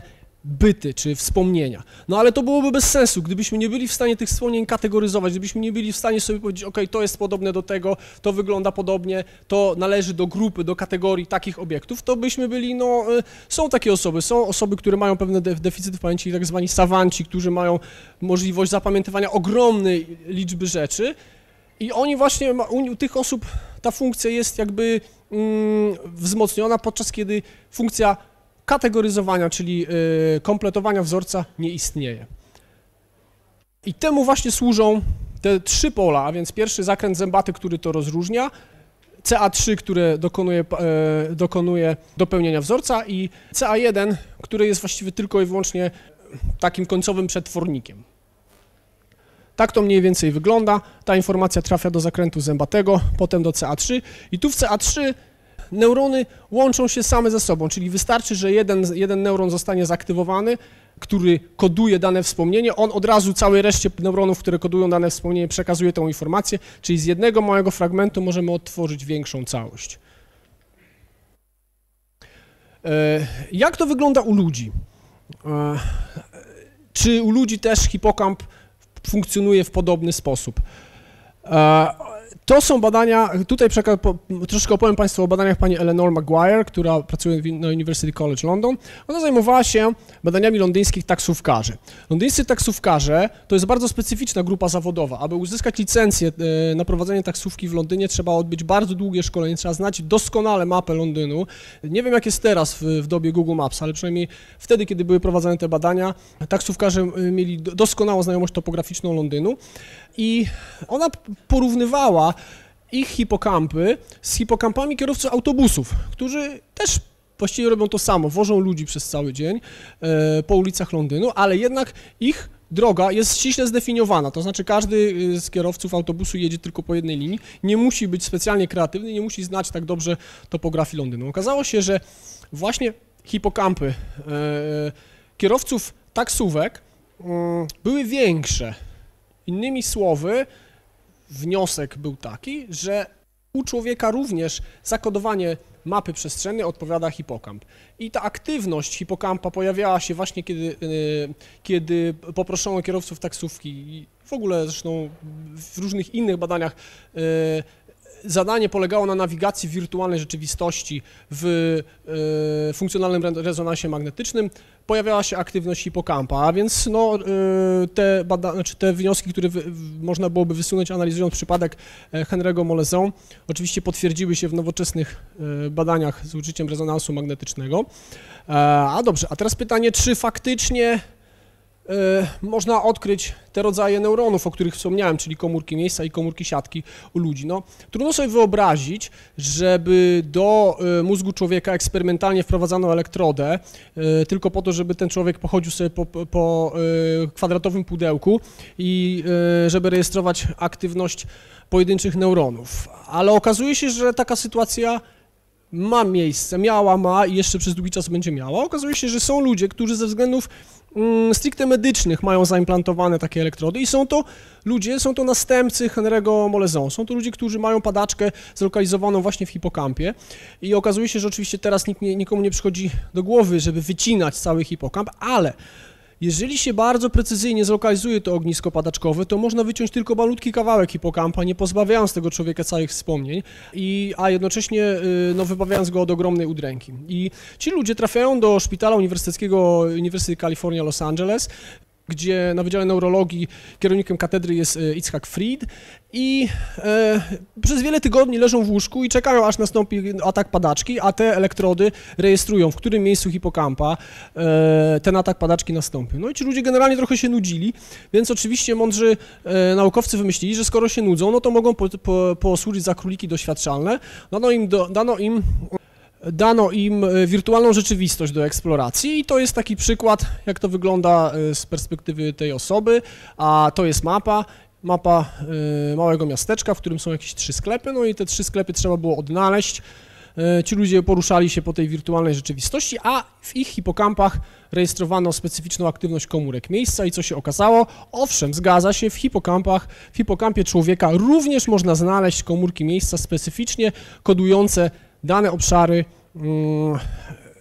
byty czy wspomnienia. No ale to byłoby bez sensu, gdybyśmy nie byli w stanie tych wspomnień kategoryzować, gdybyśmy nie byli w stanie sobie powiedzieć, ok, to jest podobne do tego, to wygląda podobnie, to należy do grupy, do kategorii takich obiektów, to byśmy byli, no, są takie osoby, są osoby, które mają pewne deficyty w pamięci, tak zwani sawanci, którzy mają możliwość zapamiętywania ogromnej liczby rzeczy i oni właśnie, u tych osób ta funkcja jest jakby mm, wzmocniona, podczas kiedy funkcja kategoryzowania, czyli y, kompletowania wzorca nie istnieje. I temu właśnie służą te trzy pola, a więc pierwszy zakręt zębaty, który to rozróżnia, C A trzy, które dokonuje, y, dokonuje dopełnienia wzorca i C A jeden, który jest właściwie tylko i wyłącznie takim końcowym przetwornikiem. Tak to mniej więcej wygląda. Ta informacja trafia do zakrętu zębatego, potem do C A trzy i tu w C A trzy neurony łączą się same ze sobą, czyli wystarczy, że jeden, jeden neuron zostanie zaaktywowany, który koduje dane wspomnienie, on od razu całej reszcie neuronów, które kodują dane wspomnienie, przekazuje tę informację, czyli z jednego małego fragmentu możemy odtworzyć większą całość. Jak to wygląda u ludzi? Czy u ludzi też hipokamp funkcjonuje w podobny sposób? To są badania, tutaj troszkę opowiem Państwu o badaniach pani Eleanor Maguire, która pracuje na University College London. Ona zajmowała się badaniami londyńskich taksówkarzy. Londyńscy taksówkarze to jest bardzo specyficzna grupa zawodowa. Aby uzyskać licencję na prowadzenie taksówki w Londynie, trzeba odbyć bardzo długie szkolenie, trzeba znać doskonale mapę Londynu. Nie wiem, jak jest teraz w, w dobie Google Maps, ale przynajmniej wtedy, kiedy były prowadzone te badania, taksówkarze mieli doskonałą znajomość topograficzną Londynu i ona porównywała ich hipokampy z hipokampami kierowców autobusów, którzy też właściwie robią to samo, wożą ludzi przez cały dzień po ulicach Londynu, ale jednak ich droga jest ściśle zdefiniowana, to znaczy każdy z kierowców autobusu jedzie tylko po jednej linii, nie musi być specjalnie kreatywny, nie musi znać tak dobrze topografii Londynu. Okazało się, że właśnie hipokampy kierowców taksówek były większe. Innymi słowy, wniosek był taki, że u człowieka również zakodowanie mapy przestrzennej odpowiada hipokamp. I ta aktywność hipokampa pojawiała się właśnie, kiedy, kiedy poproszono kierowców taksówki i w ogóle zresztą w różnych innych badaniach zadanie polegało na nawigacji wirtualnej rzeczywistości w funkcjonalnym rezonansie magnetycznym. Pojawiała się aktywność hipokampa, a więc no, te, bada znaczy te wnioski, które można byłoby wysunąć analizując przypadek Henry'ego Molaison, oczywiście potwierdziły się w nowoczesnych badaniach z użyciem rezonansu magnetycznego. A dobrze, a teraz pytanie, czy faktycznie można odkryć te rodzaje neuronów, o których wspomniałem, czyli komórki miejsca i komórki siatki u ludzi. No, trudno sobie wyobrazić, żeby do mózgu człowieka eksperymentalnie wprowadzano elektrodę tylko po to, żeby ten człowiek pochodził sobie po, po, po kwadratowym pudełku i żeby rejestrować aktywność pojedynczych neuronów. Ale okazuje się, że taka sytuacja ma miejsce, miała, ma i jeszcze przez długi czas będzie miała. Okazuje się, że są ludzie, którzy ze względów stricte medycznych mają zaimplantowane takie elektrody i są to ludzie, są to następcy Henry'ego Molaison, są to ludzie, którzy mają padaczkę zlokalizowaną właśnie w hipokampie i okazuje się, że oczywiście teraz nikt nie, nikomu nie przychodzi do głowy, żeby wycinać cały hipokamp, ale jeżeli się bardzo precyzyjnie zlokalizuje to ognisko padaczkowe, to można wyciąć tylko malutki kawałek hipokampa, nie pozbawiając tego człowieka całych wspomnień, i, a jednocześnie no, wybawiając go od ogromnej udręki. I ci ludzie trafiają do szpitala uniwersyteckiego Uniwersytetu Kalifornia Los Angeles, gdzie na Wydziale Neurologii kierownikiem katedry jest Itzhak Fried i e, przez wiele tygodni leżą w łóżku i czekają, aż nastąpi atak padaczki, a te elektrody rejestrują, w którym miejscu hipokampa e, ten atak padaczki nastąpił. No i ci ludzie generalnie trochę się nudzili, więc oczywiście mądrzy e, naukowcy wymyślili, że skoro się nudzą, no to mogą po, po, posłużyć za króliki doświadczalne. Dano im... Do, dano im Dano im wirtualną rzeczywistość do eksploracji i to jest taki przykład, jak to wygląda z perspektywy tej osoby, a to jest mapa, mapa małego miasteczka, w którym są jakieś trzy sklepy, no i te trzy sklepy trzeba było odnaleźć. Ci ludzie poruszali się po tej wirtualnej rzeczywistości, a w ich hipokampach rejestrowano specyficzną aktywność komórek miejsca i co się okazało? Owszem, zgadza się, w hipokampach, w hipokampie człowieka również można znaleźć komórki miejsca specyficznie kodujące dane obszary,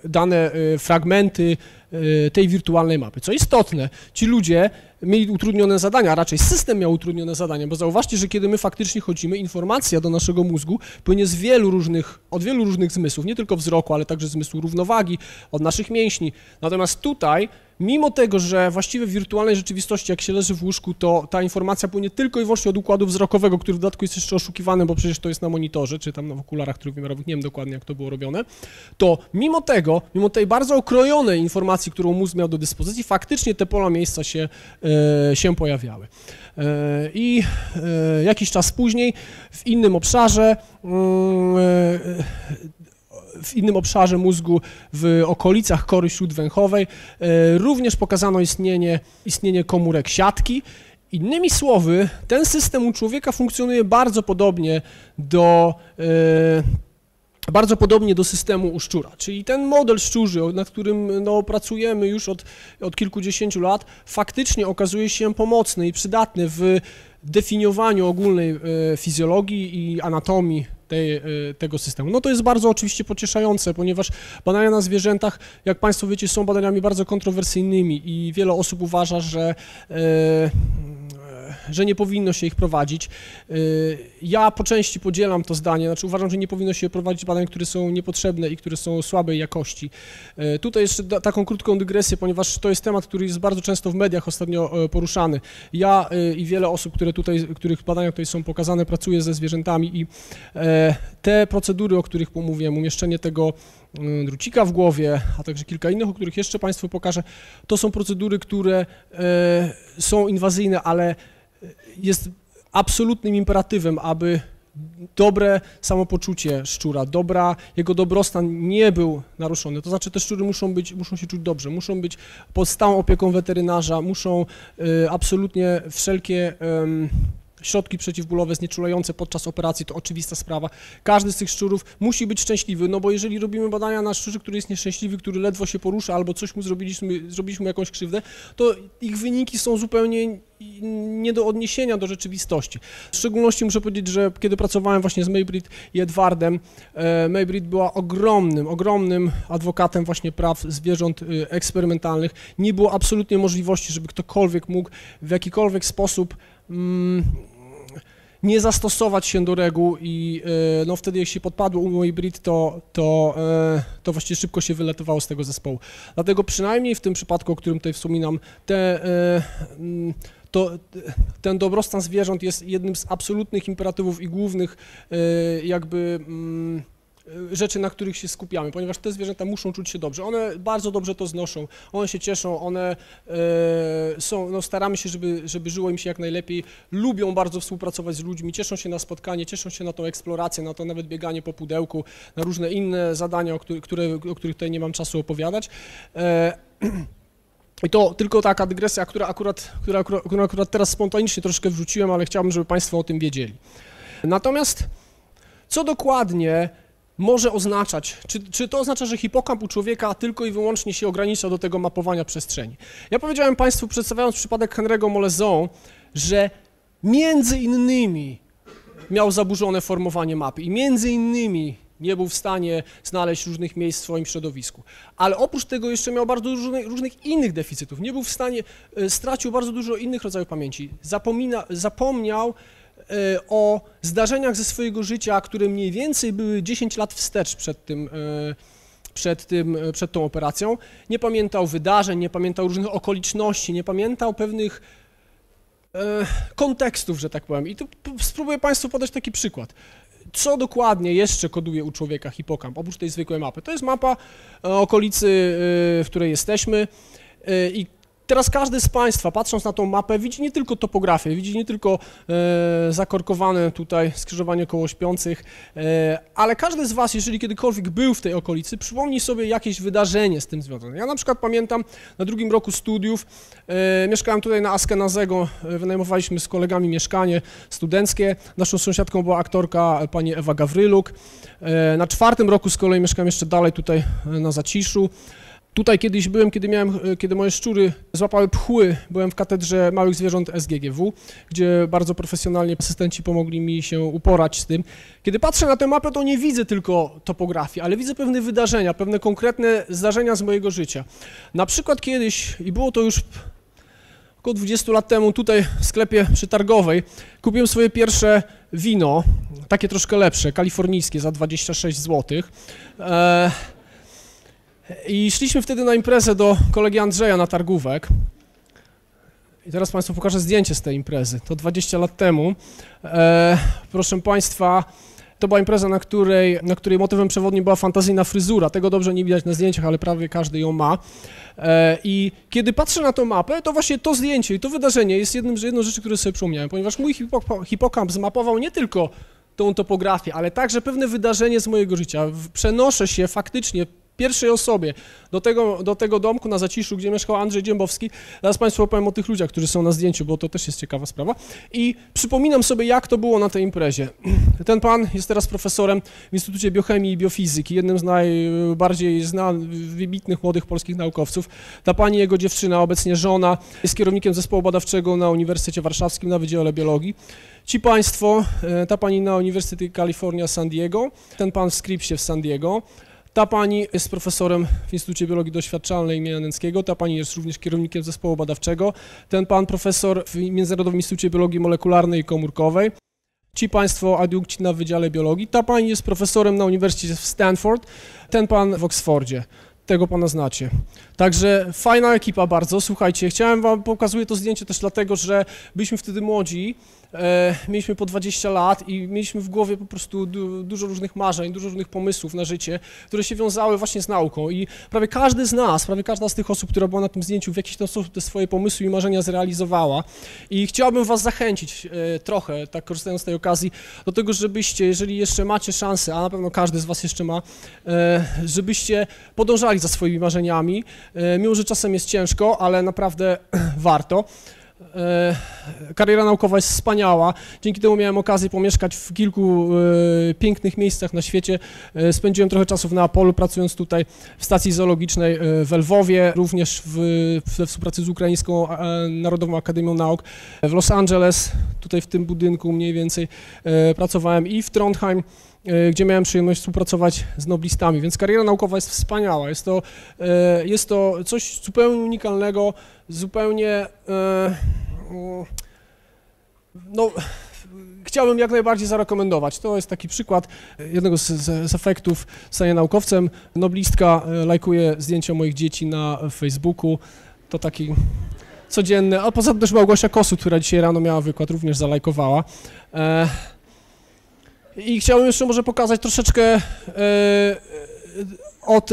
dane fragmenty tej wirtualnej mapy. Co istotne, ci ludzie mieli utrudnione zadania, a raczej system miał utrudnione zadania, bo zauważcie, że kiedy my faktycznie chodzimy, informacja do naszego mózgu płynie z wielu różnych, od wielu różnych zmysłów, nie tylko wzroku, ale także zmysłu równowagi, od naszych mięśni. Natomiast tutaj, mimo tego, że właściwie w wirtualnej rzeczywistości, jak się leży w łóżku, to ta informacja płynie tylko i wyłącznie od układu wzrokowego, który w dodatku jest jeszcze oszukiwany, bo przecież to jest na monitorze, czy tam na okularach trójwymiarowych, nie wiem dokładnie, jak to było robione, to mimo tego, mimo tej bardzo okrojonej informacji, którą mózg miał do dyspozycji, faktycznie te pola miejsca się się pojawiały. I jakiś czas później w innym obszarze, w innym obszarze mózgu, w okolicach kory śródwęchowej również pokazano istnienie, istnienie komórek siatki. Innymi słowy, ten system u człowieka funkcjonuje bardzo podobnie do Bardzo podobnie do systemu u szczura, czyli ten model szczurzy, nad którym no, pracujemy już od, od kilkudziesięciu lat, faktycznie okazuje się pomocny i przydatny w definiowaniu ogólnej e, fizjologii i anatomii tej, e, tego systemu. No to jest bardzo oczywiście pocieszające, ponieważ badania na zwierzętach, jak Państwo wiecie, są badaniami bardzo kontrowersyjnymi i wiele osób uważa, że... E, że nie powinno się ich prowadzić. Ja po części podzielam to zdanie, znaczy uważam, że nie powinno się prowadzić badań, które są niepotrzebne i które są słabej jakości. Tutaj jeszcze taką krótką dygresję, ponieważ to jest temat, który jest bardzo często w mediach ostatnio poruszany. Ja i wiele osób, które tutaj, których badania tutaj są pokazane, pracuję ze zwierzętami i te procedury, o których mówiłem, umieszczenie tego drucika w głowie, a także kilka innych, o których jeszcze Państwu pokażę, to są procedury, które są inwazyjne, ale jest absolutnym imperatywem, aby dobre samopoczucie szczura, dobra, jego dobrostan nie był naruszony. To znaczy te szczury muszą być, muszą się czuć dobrze, muszą być pod stałą opieką weterynarza, muszą y, absolutnie wszelkie y, środki przeciwbólowe, znieczulające podczas operacji, to oczywista sprawa. Każdy z tych szczurów musi być szczęśliwy, no bo jeżeli robimy badania na szczurze, który jest nieszczęśliwy, który ledwo się porusza albo coś mu zrobiliśmy, zrobiliśmy mu jakąś krzywdę, to ich wyniki są zupełnie nie do odniesienia do rzeczywistości. W szczególności muszę powiedzieć, że kiedy pracowałem właśnie z May-Britt i Edwardem, May-Britt była ogromnym, ogromnym adwokatem właśnie praw zwierząt eksperymentalnych. Nie było absolutnie możliwości, żeby ktokolwiek mógł w jakikolwiek sposób mm, nie zastosować się do reguł i no wtedy jak się podpadło u May-Britt, to, to, to właściwie szybko się wyletowało z tego zespołu. Dlatego przynajmniej w tym przypadku, o którym tutaj wspominam, te, to, ten dobrostan zwierząt jest jednym z absolutnych imperatywów i głównych jakby rzeczy, na których się skupiamy, ponieważ te zwierzęta muszą czuć się dobrze. One bardzo dobrze to znoszą, one się cieszą, one e, są, no staramy się, żeby, żeby żyło im się jak najlepiej, lubią bardzo współpracować z ludźmi, cieszą się na spotkanie, cieszą się na tą eksplorację, na to nawet bieganie po pudełku, na różne inne zadania, o, które, o których tutaj nie mam czasu opowiadać. E, I to tylko taka dygresja, która akurat, która, która akurat teraz spontanicznie troszkę wrzuciłem, ale chciałbym, żeby Państwo o tym wiedzieli. Natomiast co dokładnie może oznaczać, czy, czy to oznacza, że hipokamp u człowieka tylko i wyłącznie się ogranicza do tego mapowania przestrzeni. Ja powiedziałem Państwu, przedstawiając przypadek Henry'ego Molaison, że między innymi miał zaburzone formowanie mapy i między innymi nie był w stanie znaleźć różnych miejsc w swoim środowisku. Ale oprócz tego jeszcze miał bardzo dużo różnych, różnych innych deficytów. Nie był w stanie, stracił bardzo dużo innych rodzajów pamięci. Zapomina, zapomniał o zdarzeniach ze swojego życia, które mniej więcej były dziesięć lat wstecz przed tym, przed tym, przed tą operacją. Nie pamiętał wydarzeń, nie pamiętał różnych okoliczności, nie pamiętał pewnych kontekstów, że tak powiem. I tu spróbuję Państwu podać taki przykład. Co dokładnie jeszcze koduje u człowieka hipokamp, oprócz tej zwykłej mapy? To jest mapa okolicy, w której jesteśmy i teraz każdy z Państwa, patrząc na tą mapę, widzi nie tylko topografię, widzi nie tylko e, zakorkowane tutaj skrzyżowanie koło śpiących, e, ale każdy z Was, jeżeli kiedykolwiek był w tej okolicy, przypomni sobie jakieś wydarzenie z tym związane. Ja na przykład pamiętam, na drugim roku studiów, e, mieszkałem tutaj na Askenazego, e, wynajmowaliśmy z kolegami mieszkanie studenckie, naszą sąsiadką była aktorka pani Ewa Gawryluk, e, na czwartym roku z kolei mieszkałem jeszcze dalej tutaj e, na Zaciszu. Tutaj kiedyś byłem, kiedy, miałem, kiedy moje szczury złapały pchły, byłem w katedrze małych zwierząt S G G W, gdzie bardzo profesjonalnie asystenci pomogli mi się uporać z tym. Kiedy patrzę na tę mapę, to nie widzę tylko topografii, ale widzę pewne wydarzenia, pewne konkretne zdarzenia z mojego życia. Na przykład kiedyś, i było to już około dwudziestu lat temu, tutaj w sklepie przy Targowej, kupiłem swoje pierwsze wino, takie troszkę lepsze, kalifornijskie, za dwadzieścia sześć złotych. Eee, I szliśmy wtedy na imprezę do kolegi Andrzeja na targówek. I teraz Państwu pokażę zdjęcie z tej imprezy. To dwadzieścia lat temu. E, proszę Państwa, to była impreza, na której, na której motywem przewodnim była fantazyjna fryzura. Tego dobrze nie widać na zdjęciach, ale prawie każdy ją ma. E, I kiedy patrzę na tę mapę, to właśnie to zdjęcie i to wydarzenie jest jednym z jedną rzeczy, które sobie przypomniałem, ponieważ mój hipokamp zmapował nie tylko tą topografię, ale także pewne wydarzenie z mojego życia. Przenoszę się faktycznie pierwszej osobie do tego, do tego domku na Zaciszu, gdzie mieszkał Andrzej Dziębowski. Zaraz Państwu opowiem o tych ludziach, którzy są na zdjęciu, bo to też jest ciekawa sprawa. I przypominam sobie, jak to było na tej imprezie. Ten pan jest teraz profesorem w Instytucie Biochemii i Biofizyki, jednym z najbardziej znanych, wybitnych młodych polskich naukowców. Ta pani, jego dziewczyna, obecnie żona, jest kierownikiem zespołu badawczego na Uniwersytecie Warszawskim na Wydziale Biologii. Ci Państwo, ta pani na Uniwersytecie Kalifornia San Diego, ten pan w Scripsie w San Diego. Ta pani jest profesorem w Instytucie Biologii Doświadczalnej im. Janickiego, ta pani jest również kierownikiem zespołu badawczego, ten pan profesor w Międzynarodowym Instytucie Biologii Molekularnej i Komórkowej, ci państwo adiunkci na Wydziale Biologii, ta pani jest profesorem na Uniwersytecie w Stanford, ten pan w Oksfordzie. Tego pana znacie. Także fajna ekipa bardzo. Słuchajcie, chciałem wam, pokazuję to zdjęcie też dlatego, że byliśmy wtedy młodzi, e, mieliśmy po dwadzieścia lat i mieliśmy w głowie po prostu du, dużo różnych marzeń, dużo różnych pomysłów na życie, które się wiązały właśnie z nauką i prawie każdy z nas, prawie każda z tych osób, która była na tym zdjęciu, w jakiś tam sposób te swoje pomysły i marzenia zrealizowała i chciałbym was zachęcić e, trochę, tak korzystając z tej okazji, do tego, żebyście, jeżeli jeszcze macie szansę, a na pewno każdy z was jeszcze ma, e, żebyście podążali za swoimi marzeniami, mimo że czasem jest ciężko, ale naprawdę warto. Kariera naukowa jest wspaniała, dzięki temu miałem okazję pomieszkać w kilku pięknych miejscach na świecie. Spędziłem trochę czasu w Neapolu, pracując tutaj w stacji zoologicznej w Lwowie, również w, we współpracy z Ukraińską Narodową Akademią Nauk w Los Angeles, tutaj w tym budynku mniej więcej pracowałem i w Trondheim, gdzie miałem przyjemność współpracować z noblistami, więc kariera naukowa jest wspaniała, jest to, jest to coś zupełnie unikalnego, zupełnie, no, chciałbym jak najbardziej zarekomendować. To jest taki przykład jednego z, z, z efektów stania naukowcem. Noblistka lajkuje zdjęcia moich dzieci na Facebooku, to taki codzienny, a poza tym też Małgosia Kosut, która dzisiaj rano miała wykład, również zalajkowała. I chciałbym jeszcze może pokazać troszeczkę od,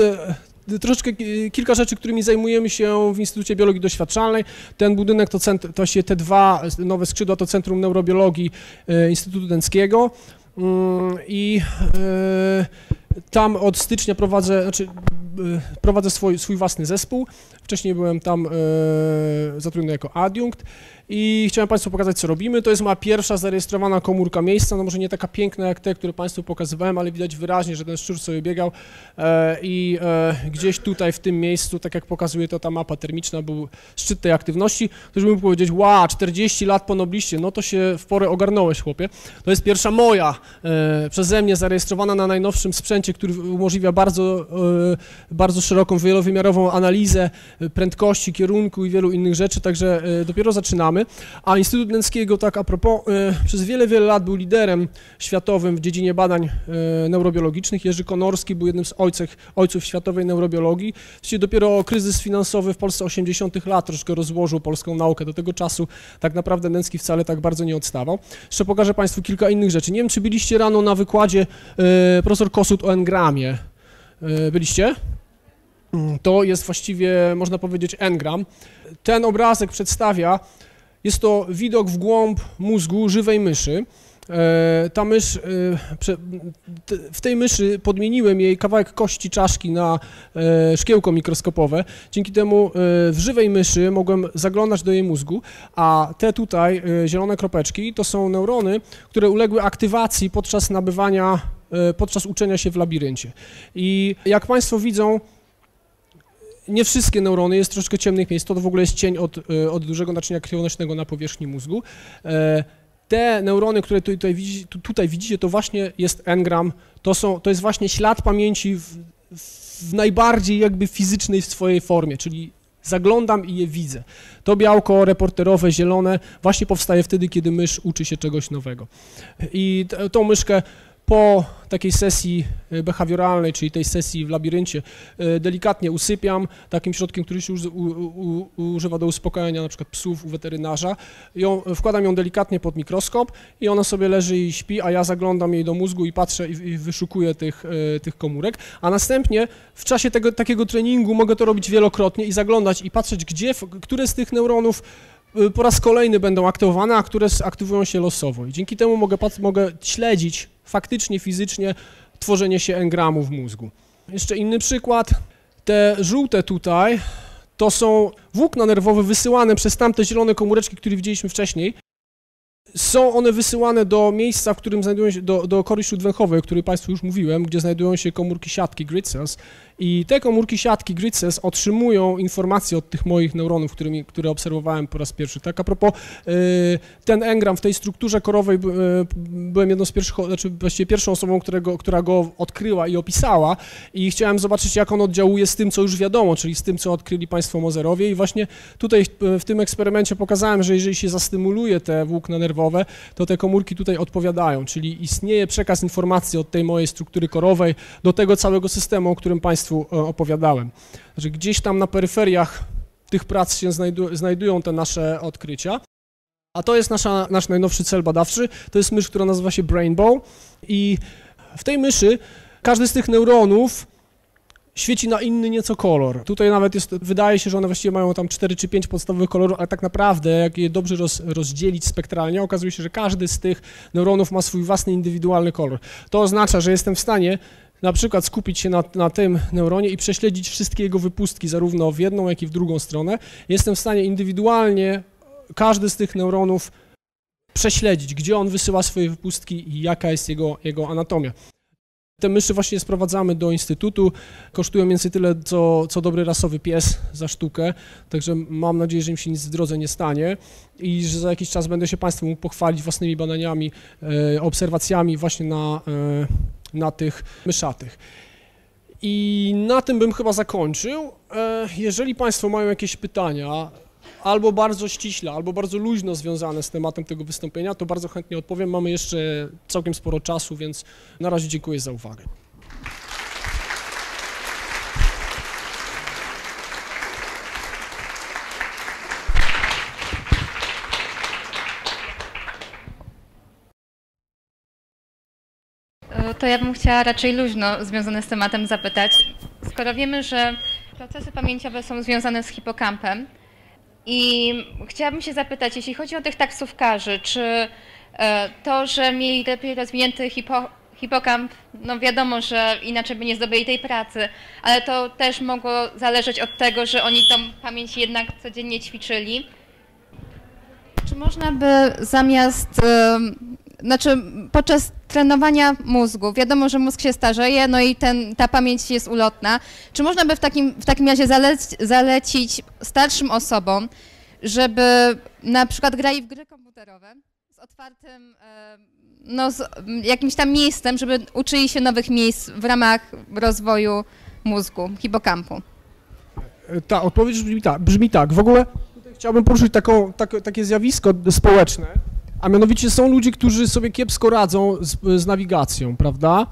troszeczkę kilka rzeczy, którymi zajmujemy się w Instytucie Biologii Doświadczalnej. Ten budynek to, to właściwie te dwa nowe skrzydła to Centrum Neurobiologii Instytutu Dęckiego i tam od stycznia prowadzę, znaczy prowadzę swój, swój własny zespół. Wcześniej byłem tam zatrudniony jako adiunkt i chciałem Państwu pokazać, co robimy. To jest moja pierwsza zarejestrowana komórka miejsca, no może nie taka piękna jak te, które Państwu pokazywałem, ale widać wyraźnie, że ten szczur sobie biegał i gdzieś tutaj w tym miejscu, tak jak pokazuje to ta mapa termiczna, był szczyt tej aktywności. Ktoś by mógł powiedzieć, wow, czterdzieści lat po nobliście, no to się w porę ogarnąłeś, chłopie. To jest pierwsza moja, przeze mnie zarejestrowana na najnowszym sprzęcie, który umożliwia bardzo, bardzo szeroką, wielowymiarową analizę prędkości, kierunku i wielu innych rzeczy, także dopiero zaczynamy. A Instytut Dęckiego, tak a propos, przez wiele, wiele lat był liderem światowym w dziedzinie badań neurobiologicznych. Jerzy Konorski był jednym z ojców, ojców światowej neurobiologii. Właściwie dopiero kryzys finansowy w Polsce osiemdziesiątych lat troszkę rozłożył polską naukę. Do tego czasu tak naprawdę Dęcki wcale tak bardzo nie odstawał. Jeszcze pokażę Państwu kilka innych rzeczy. Nie wiem, czy byliście rano na wykładzie profesor Kosut o engramie. Byliście? To jest właściwie, można powiedzieć, engram. Ten obrazek przedstawia... Jest to widok w głąb mózgu żywej myszy. Ta mysz, w tej myszy podmieniłem jej kawałek kości czaszki na szkiełko mikroskopowe. Dzięki temu w żywej myszy mogłem zaglądać do jej mózgu, a te tutaj zielone kropeczki to są neurony, które uległy aktywacji podczas nabywania, podczas uczenia się w labiryncie. I jak Państwo widzą, nie wszystkie neurony, jest troszeczkę ciemnych miejsc, to w ogóle jest cień od, od dużego naczynia krwionośnego na powierzchni mózgu. Te neurony, które tutaj, tutaj widzicie, to właśnie jest engram, to, są, to jest właśnie ślad pamięci w, w najbardziej jakby fizycznej w swojej formie, czyli zaglądam i je widzę. To białko reporterowe, zielone, właśnie powstaje wtedy, kiedy mysz uczy się czegoś nowego. I t, tą myszkę... Po takiej sesji behawioralnej, czyli tej sesji w labiryncie, delikatnie usypiam takim środkiem, który się używa do uspokajania na przykład psów u weterynarza. Ją, wkładam ją delikatnie pod mikroskop i ona sobie leży i śpi, a ja zaglądam jej do mózgu i patrzę i, i wyszukuję tych, tych komórek, a następnie w czasie tego takiego treningu mogę to robić wielokrotnie i zaglądać i patrzeć, gdzie, które z tych neuronów po raz kolejny będą aktywowane, a które aktywują się losowo. I dzięki temu mogę, mogę śledzić faktycznie, fizycznie tworzenie się engramu w mózgu. Jeszcze inny przykład. Te żółte tutaj to są włókna nerwowe wysyłane przez tamte zielone komóreczki, które widzieliśmy wcześniej. Są one wysyłane do miejsca, w którym znajdują się, do, do kory śródwęchowej, o której Państwu już mówiłem, gdzie znajdują się komórki siatki grid cells. I te komórki siatki grid cells otrzymują informacje od tych moich neuronów, którymi, które obserwowałem po raz pierwszy. Tak a propos, ten engram w tej strukturze korowej byłem jedną z pierwszych, znaczy właściwie pierwszą osobą, którego, która go odkryła i opisała, i chciałem zobaczyć, jak on oddziałuje z tym, co już wiadomo, czyli z tym, co odkryli Państwo Moserowie. I właśnie tutaj w tym eksperymencie pokazałem, że jeżeli się zastymuluje te włókna nerwowe, to te komórki tutaj odpowiadają, czyli istnieje przekaz informacji od tej mojej struktury korowej do tego całego systemu, o którym Państwo opowiadałem. Że gdzieś tam na peryferiach tych prac się znajdu, znajdują te nasze odkrycia. A to jest nasza, nasz najnowszy cel badawczy. To jest mysz, która nazywa się Brainbow. I w tej myszy każdy z tych neuronów świeci na inny nieco kolor. Tutaj nawet jest, wydaje się, że one właściwie mają tam cztery czy pięć podstawowych kolorów, ale tak naprawdę, jak je dobrze roz, rozdzielić spektralnie, okazuje się, że każdy z tych neuronów ma swój własny, indywidualny kolor. To oznacza, że jestem w stanie na przykład skupić się na, na tym neuronie i prześledzić wszystkie jego wypustki, zarówno w jedną, jak i w drugą stronę. Jestem w stanie indywidualnie każdy z tych neuronów prześledzić, gdzie on wysyła swoje wypustki i jaka jest jego, jego anatomia. Te myszy właśnie sprowadzamy do instytutu, kosztują między tyle, co, co dobry rasowy pies za sztukę, także mam nadzieję, że im się nic w drodze nie stanie i że za jakiś czas będę się Państwu mógł pochwalić własnymi badaniami, e, obserwacjami właśnie na... E, na tych myszatych. I na tym bym chyba zakończył. Jeżeli Państwo mają jakieś pytania, albo bardzo ściśle, albo bardzo luźno związane z tematem tego wystąpienia, to bardzo chętnie odpowiem. Mamy jeszcze całkiem sporo czasu, więc na razie dziękuję za uwagę. To ja bym chciała raczej luźno związane z tematem zapytać. Skoro wiemy, że procesy pamięciowe są związane z hipokampem i chciałabym się zapytać, jeśli chodzi o tych taksówkarzy, czy to, że mieli lepiej rozwinięty hipo, hipokamp, no wiadomo, że inaczej by nie zdobyli tej pracy, ale to też mogło zależeć od tego, że oni tą pamięć jednak codziennie ćwiczyli. Czy można by zamiast... Znaczy, podczas trenowania mózgu, wiadomo, że mózg się starzeje, no i ten, ta pamięć jest ulotna. Czy można by w takim, w takim razie zalec, zalecić starszym osobom, żeby na przykład grali w gry komputerowe z otwartym, no z jakimś tam miejscem, żeby uczyli się nowych miejsc w ramach rozwoju mózgu, hipokampu? Ta odpowiedź brzmi tak. Brzmi tak. W ogóle tutaj chciałbym poruszyć taką, tak, takie zjawisko społeczne. A mianowicie są ludzie, którzy sobie kiepsko radzą z, z nawigacją, prawda?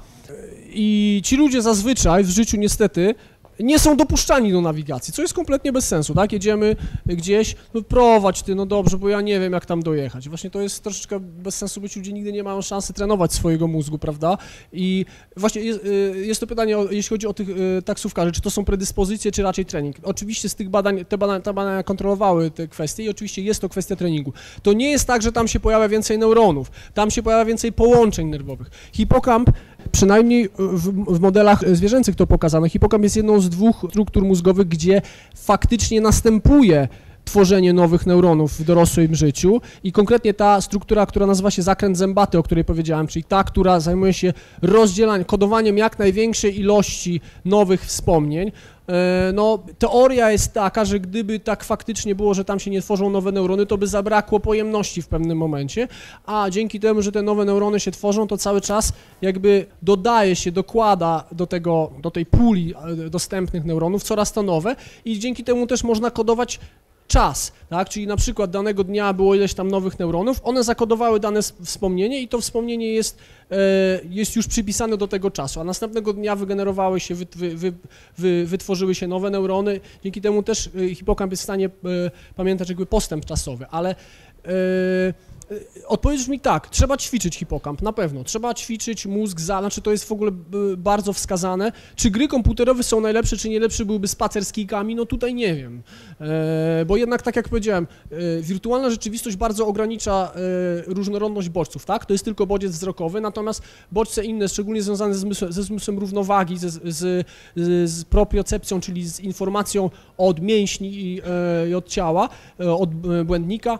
I ci ludzie zazwyczaj w życiu niestety nie są dopuszczani do nawigacji, co jest kompletnie bez sensu, tak? Jedziemy gdzieś, no prowadź ty, no dobrze, bo ja nie wiem, jak tam dojechać. Właśnie to jest troszeczkę bez sensu, bo ci ludzie nigdy nie mają szansy trenować swojego mózgu, prawda? I właśnie jest, jest to pytanie, jeśli chodzi o tych taksówkarzy, czy to są predyspozycje, czy raczej trening. Oczywiście z tych badań, te badania, te badania kontrolowały te kwestie i oczywiście jest to kwestia treningu. To nie jest tak, że tam się pojawia więcej neuronów, tam się pojawia więcej połączeń nerwowych. Hipokamp, przynajmniej w, w modelach zwierzęcych to pokazano, hipokamp jest jedną z dwóch struktur mózgowych, gdzie faktycznie następuje tworzenie nowych neuronów w dorosłym życiu i konkretnie ta struktura, która nazywa się zakręt zębaty, o której powiedziałem, czyli ta, która zajmuje się rozdzielaniem, kodowaniem jak największej ilości nowych wspomnień. No, teoria jest taka, że gdyby tak faktycznie było, że tam się nie tworzą nowe neurony, to by zabrakło pojemności w pewnym momencie, a dzięki temu, że te nowe neurony się tworzą, to cały czas jakby dodaje się, dokłada do tego, do tej puli dostępnych neuronów coraz to nowe i dzięki temu też można kodować czas, tak? Czyli na przykład danego dnia było ileś tam nowych neuronów, one zakodowały dane wspomnienie i to wspomnienie jest, jest już przypisane do tego czasu, a następnego dnia wygenerowały się, wy, wy, wy, wytworzyły się nowe neurony, dzięki temu też hipokamp jest w stanie pamiętać jakby postęp czasowy, ale... Odpowiedz mi tak, trzeba ćwiczyć hipokamp, na pewno, trzeba ćwiczyć mózg, za, znaczy to jest w ogóle bardzo wskazane. Czy gry komputerowe są najlepsze, czy nie lepszy byłby spacer z kijkami? No tutaj nie wiem, e, bo jednak tak jak powiedziałem, e, wirtualna rzeczywistość bardzo ogranicza e, różnorodność bodźców, tak? To jest tylko bodziec wzrokowy, natomiast bodźce inne, szczególnie związane ze, zmysł, ze zmysłem równowagi, ze, z, z, z propriocepcją, czyli z informacją od mięśni i, e, i od ciała, e, od błędnika,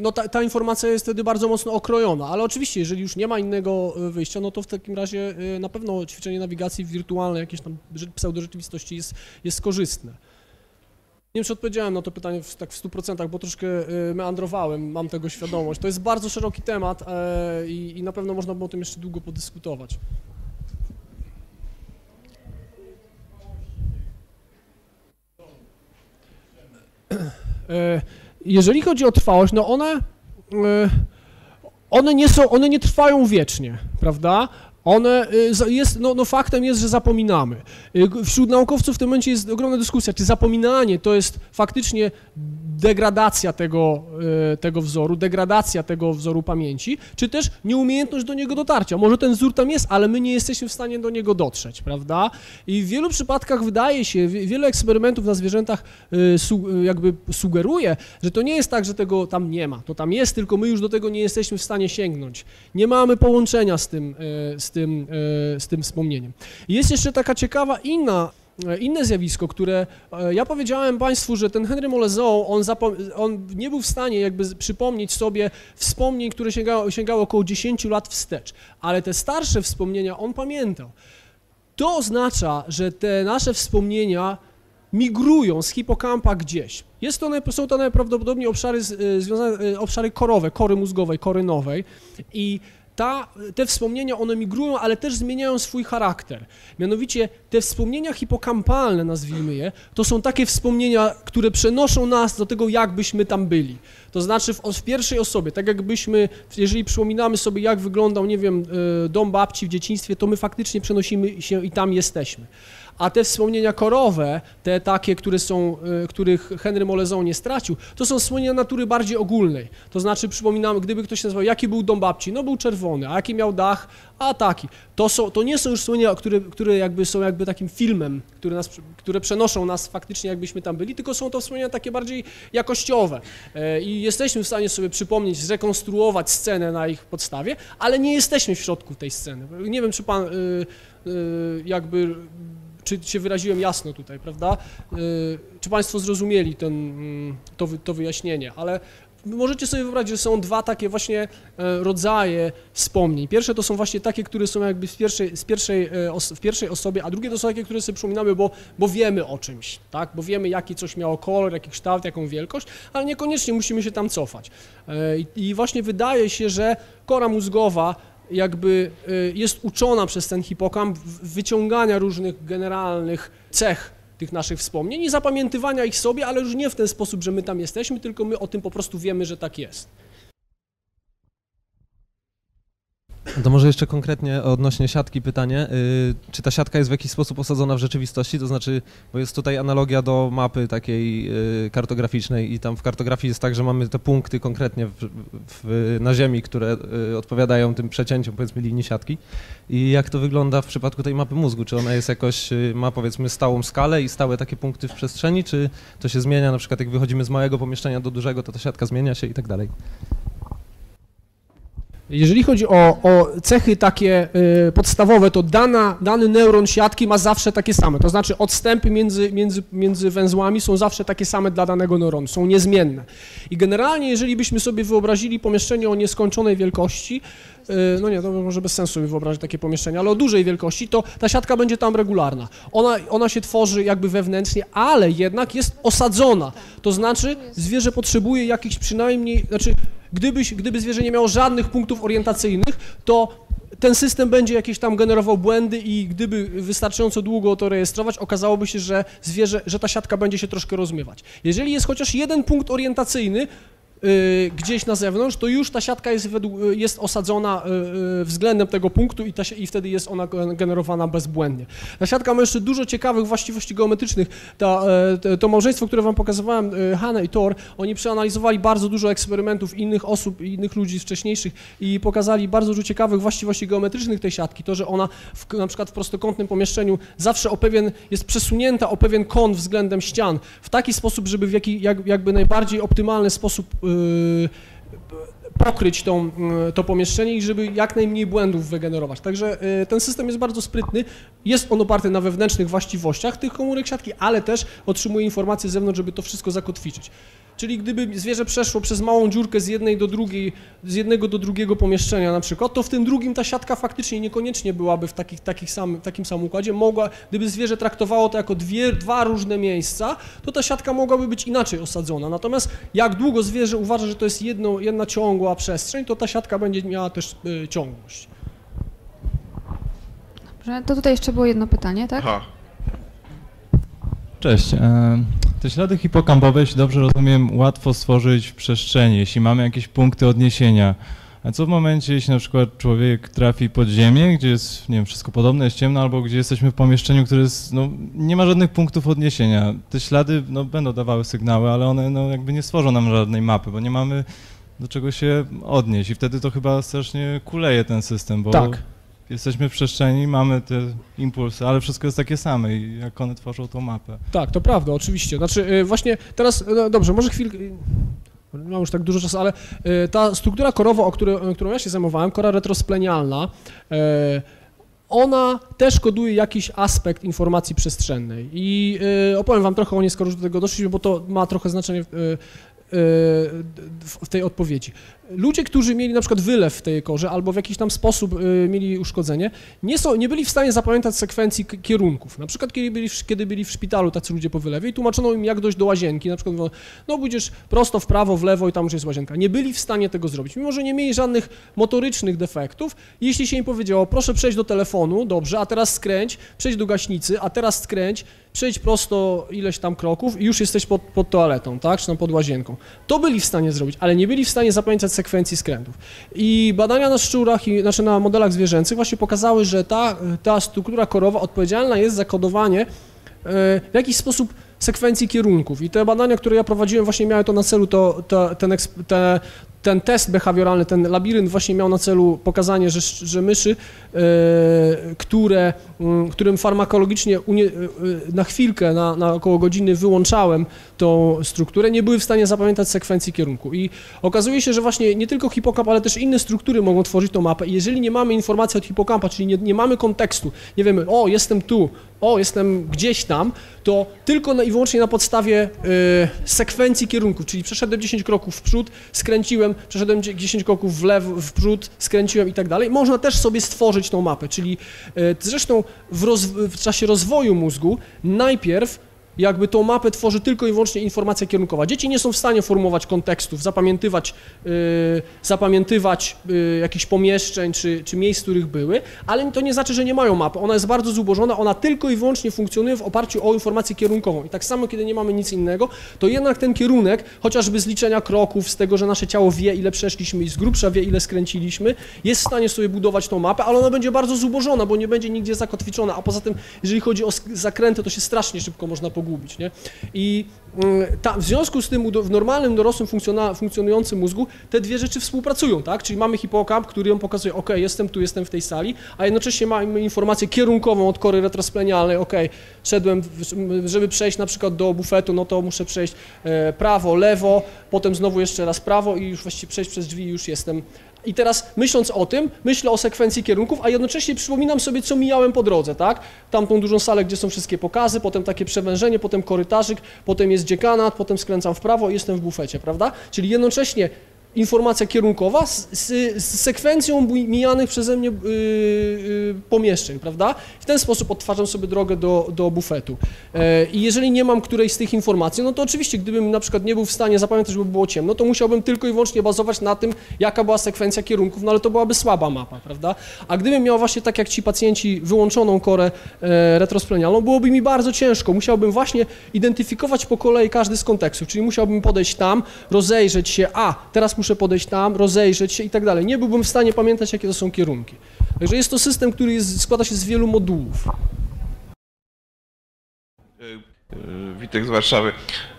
no ta, ta informacja jest wtedy bardzo mocno okrojona, ale oczywiście, jeżeli już nie ma innego wyjścia, no to w takim razie na pewno ćwiczenie nawigacji wirtualnej, jakieś tam pseudorzeczywistości jest, jest korzystne. Nie wiem, czy odpowiedziałem na to pytanie w, tak w stu procentach, bo troszkę meandrowałem, mam tego świadomość. To jest bardzo szeroki temat i, i na pewno można by o tym jeszcze długo podyskutować. Jeżeli chodzi o trwałość, no one, one nie są, one nie trwają wiecznie, prawda? One jest, no, no faktem jest, że zapominamy. Wśród naukowców w tym momencie jest ogromna dyskusja, czy zapominanie to jest faktycznie degradacja tego, tego wzoru, degradacja tego wzoru pamięci, czy też nieumiejętność do niego dotarcia. Może ten wzór tam jest, ale my nie jesteśmy w stanie do niego dotrzeć, prawda? I w wielu przypadkach wydaje się, wiele eksperymentów na zwierzętach jakby sugeruje, że to nie jest tak, że tego tam nie ma. To tam jest, tylko my już do tego nie jesteśmy w stanie sięgnąć. Nie mamy połączenia z tym, z tym, z tym wspomnieniem. Jest jeszcze taka ciekawa inna Inne zjawisko, które ja powiedziałem Państwu, że ten Henry Molaison, on, on nie był w stanie jakby przypomnieć sobie wspomnień, które sięgały sięgało około dziesięciu lat wstecz, ale te starsze wspomnienia on pamiętał. To oznacza, że te nasze wspomnienia migrują z hipokampa gdzieś. Jest to, są to najprawdopodobniej obszary, związane, obszary korowe, kory mózgowej, kory nowej i Ta, te wspomnienia, one migrują, ale też zmieniają swój charakter. Mianowicie te wspomnienia hipokampalne, nazwijmy je, to są takie wspomnienia, które przenoszą nas do tego, jakbyśmy tam byli. To znaczy w, w pierwszej osobie, tak jakbyśmy, jeżeli przypominamy sobie, jak wyglądał, nie wiem, dom babci w dzieciństwie, to my faktycznie przenosimy się i tam jesteśmy. A te wspomnienia korowe, te takie, które są, których Henry Molaison nie stracił, to są wspomnienia natury bardziej ogólnej. To znaczy, przypominam, gdyby ktoś nazywał, jaki był dom babci, no był czerwony, a jaki miał dach, a taki. To, są, to nie są już wspomnienia, które, które jakby są jakby takim filmem, które, nas, które przenoszą nas faktycznie, jakbyśmy tam byli, tylko są to wspomnienia takie bardziej jakościowe. I jesteśmy w stanie sobie przypomnieć, zrekonstruować scenę na ich podstawie, ale nie jesteśmy w środku tej sceny. Nie wiem, czy pan jakby... Czy się wyraziłem jasno tutaj, prawda? Czy Państwo zrozumieli ten, to, to wyjaśnienie, ale możecie sobie wyobrazić, że są dwa takie właśnie rodzaje wspomnień. Pierwsze to są właśnie takie, które są jakby w pierwszej, z pierwszej, w pierwszej osobie, a drugie to są takie, które sobie przypominamy, bo, bo wiemy o czymś, tak? Bo wiemy, jaki coś miało kolor, jaki kształt, jaką wielkość, ale niekoniecznie musimy się tam cofać. I, i właśnie wydaje się, że kora mózgowa jakby jest uczona przez ten hipokamp wyciągania różnych generalnych cech tych naszych wspomnień i zapamiętywania ich sobie, ale już nie w ten sposób, że my tam jesteśmy, tylko my o tym po prostu wiemy, że tak jest. To może jeszcze konkretnie odnośnie siatki pytanie, czy ta siatka jest w jakiś sposób osadzona w rzeczywistości, to znaczy, bo jest tutaj analogia do mapy takiej kartograficznej i tam w kartografii jest tak, że mamy te punkty konkretnie w, w, na ziemi, które odpowiadają tym przecięciom, powiedzmy, linii siatki i jak to wygląda w przypadku tej mapy mózgu, czy ona jest jakoś, ma powiedzmy stałą skalę i stałe takie punkty w przestrzeni, czy to się zmienia, na przykład jak wychodzimy z małego pomieszczenia do dużego, to ta siatka zmienia się i tak dalej. Jeżeli chodzi o, o cechy takie y, podstawowe, to dana, dany neuron siatki ma zawsze takie same, to znaczy odstępy między, między, między węzłami są zawsze takie same dla danego neuronu, są niezmienne. I generalnie, jeżeli byśmy sobie wyobrazili pomieszczenie o nieskończonej wielkości, no nie, to może bez sensu mi wyobrazić takie pomieszczenie, ale o dużej wielkości, to ta siatka będzie tam regularna. Ona, ona się tworzy jakby wewnętrznie, ale jednak jest osadzona. To znaczy zwierzę potrzebuje jakichś przynajmniej, znaczy gdybyś, gdyby zwierzę nie miało żadnych punktów orientacyjnych, to ten system będzie jakieś tam generował błędy i gdyby wystarczająco długo to rejestrować, okazałoby się, że zwierzę, że ta siatka będzie się troszkę rozmywać. Jeżeli jest chociaż jeden punkt orientacyjny, gdzieś na zewnątrz, to już ta siatka jest, według, jest osadzona względem tego punktu i, ta, i wtedy jest ona generowana bezbłędnie. Ta siatka ma jeszcze dużo ciekawych właściwości geometrycznych. Ta, to małżeństwo, które wam pokazywałem, Hanna i Tor, oni przeanalizowali bardzo dużo eksperymentów innych osób, innych ludzi wcześniejszych i pokazali bardzo dużo ciekawych właściwości geometrycznych tej siatki. To, że ona w, na przykład w prostokątnym pomieszczeniu zawsze o pewien, jest przesunięta o pewien kąt względem ścian w taki sposób, żeby w jaki, jak, jakby najbardziej optymalny sposób pokryć tą, to pomieszczenie i żeby jak najmniej błędów wygenerować. Także ten system jest bardzo sprytny, jest on oparty na wewnętrznych właściwościach tych komórek siatki, ale też otrzymuje informacje z zewnątrz, żeby to wszystko zakotwiczyć. Czyli gdyby zwierzę przeszło przez małą dziurkę z jednej do drugiej, z jednego do drugiego pomieszczenia na przykład, to w tym drugim ta siatka faktycznie niekoniecznie byłaby w takich, takich sam, takim samym układzie. Mogła, gdyby zwierzę traktowało to jako dwie, dwa różne miejsca, to ta siatka mogłaby być inaczej osadzona. Natomiast jak długo zwierzę uważa, że to jest jedno, jedna ciągła przestrzeń, to ta siatka będzie miała też y, ciągłość. Dobrze, to tutaj jeszcze było jedno pytanie, tak? Aha. Cześć. Te ślady hipokampowe, jeśli dobrze rozumiem, łatwo stworzyć w przestrzeni, jeśli mamy jakieś punkty odniesienia. A co w momencie, jeśli na przykład człowiek trafi pod ziemię, gdzie jest, nie wiem, wszystko podobne, jest ciemno, albo gdzie jesteśmy w pomieszczeniu, które jest, no, nie ma żadnych punktów odniesienia. Te ślady, no, będą dawały sygnały, ale one, no, jakby nie stworzą nam żadnej mapy, bo nie mamy do czego się odnieść i wtedy to chyba strasznie kuleje ten system, bo tak. Jesteśmy w przestrzeni, mamy te impulsy, ale wszystko jest takie same i jak one tworzą tą mapę. Tak, to prawda, oczywiście. Znaczy właśnie teraz, no dobrze, może chwilkę, mam już tak dużo czasu, ale ta struktura korowa, o której, którą ja się zajmowałem, kora retrosplenialna, ona też koduje jakiś aspekt informacji przestrzennej i opowiem wam trochę o niej, skoro już do tego doszliśmy, bo to ma trochę znaczenie w tej odpowiedzi. Ludzie, którzy mieli na przykład wylew w tej korze albo w jakiś tam sposób mieli uszkodzenie, nie, są, nie byli w stanie zapamiętać sekwencji kierunków. Na przykład kiedy byli, w, kiedy byli w szpitalu tacy ludzie po wylewie i tłumaczono im jak dojść do łazienki, na przykład mówiono, no pójdziesz prosto w prawo, w lewo i tam już jest łazienka. Nie byli w stanie tego zrobić, mimo że nie mieli żadnych motorycznych defektów. Jeśli się im powiedziało, proszę przejść do telefonu, dobrze, a teraz skręć, przejdź do gaśnicy, a teraz skręć, przejdź prosto ileś tam kroków i już jesteś pod, pod toaletą, tak, czy tam pod łazienką. To byli w stanie zrobić, ale nie byli w stanie zapamiętać sekwencji skrętów. I badania na szczurach, i, znaczy na modelach zwierzęcych właśnie pokazały, że ta, ta struktura korowa odpowiedzialna jest za kodowanie w jakiś sposób sekwencji kierunków. I te badania, które ja prowadziłem, właśnie miały to na celu, to, to, ten, te, ten test behawioralny, ten labirynt właśnie miał na celu pokazanie, że, że myszy, yy, które, yy, którym farmakologicznie unie, yy, na chwilkę, na, na około godziny wyłączałem tą strukturę, nie były w stanie zapamiętać sekwencji kierunku. I okazuje się, że właśnie nie tylko hipokamp, ale też inne struktury mogą tworzyć tą mapę. I jeżeli nie mamy informacji od hipokampa, czyli nie, nie mamy kontekstu, nie wiemy, o, jestem tu, o, jestem gdzieś tam, to tylko na, i wyłącznie na podstawie y, sekwencji kierunków, czyli przeszedłem dziesięć kroków w przód, skręciłem, przeszedłem dziesięć kroków w lewo, w przód, skręciłem i tak dalej. Można też sobie stworzyć tą mapę, czyli y, zresztą w, roz, w czasie rozwoju mózgu najpierw jakby tą mapę tworzy tylko i wyłącznie informacja kierunkowa. Dzieci nie są w stanie formować kontekstów, zapamiętywać, yy, zapamiętywać yy, jakichś pomieszczeń czy, czy miejsc, w których były, ale to nie znaczy, że nie mają mapy. Ona jest bardzo zubożona, ona tylko i wyłącznie funkcjonuje w oparciu o informację kierunkową. I tak samo, kiedy nie mamy nic innego, to jednak ten kierunek, chociażby z liczenia kroków, z tego, że nasze ciało wie, ile przeszliśmy i z grubsza wie, ile skręciliśmy, jest w stanie sobie budować tą mapę, ale ona będzie bardzo zubożona, bo nie będzie nigdzie zakotwiczona. A poza tym, jeżeli chodzi o zakręty, to się strasznie szybko można pogubić. Gubić, nie? I ta, w związku z tym w normalnym, dorosłym, funkcjonującym mózgu te dwie rzeczy współpracują, tak? Czyli mamy hipokamp, który ją pokazuje, ok, jestem tu, jestem w tej sali, a jednocześnie mamy informację kierunkową od kory retrosplenialnej, ok, szedłem, żeby przejść na przykład do bufetu, no to muszę przejść prawo, lewo, potem znowu jeszcze raz prawo i już właściwie przejść przez drzwi i już jestem. I teraz myśląc o tym, myślę o sekwencji kierunków, a jednocześnie przypominam sobie, co mijałem po drodze, tak? Tamtą dużą salę, gdzie są wszystkie pokazy, potem takie przewężenie, potem korytarzyk, potem jest dziekanat, potem skręcam w prawo i jestem w bufecie, prawda? Czyli jednocześnie informacja kierunkowa z, z, z sekwencją mijanych przeze mnie yy, yy, pomieszczeń, prawda? W ten sposób odtwarzam sobie drogę do, do bufetu. Yy, I jeżeli nie mam którejś z tych informacji, no to oczywiście, gdybym na przykład nie był w stanie zapamiętać, bo było ciemno, to musiałbym tylko i wyłącznie bazować na tym, jaka była sekwencja kierunków, no ale to byłaby słaba mapa, prawda? A gdybym miał właśnie tak jak ci pacjenci wyłączoną korę yy, retrosplenialną, byłoby mi bardzo ciężko. Musiałbym właśnie identyfikować po kolei każdy z kontekstów, czyli musiałbym podejść tam, rozejrzeć się, a teraz muszę muszę podejść tam, rozejrzeć się i tak dalej. Nie byłbym w stanie pamiętać, jakie to są kierunki. Także jest to system, który jest, składa się z wielu modułów. Witek z Warszawy.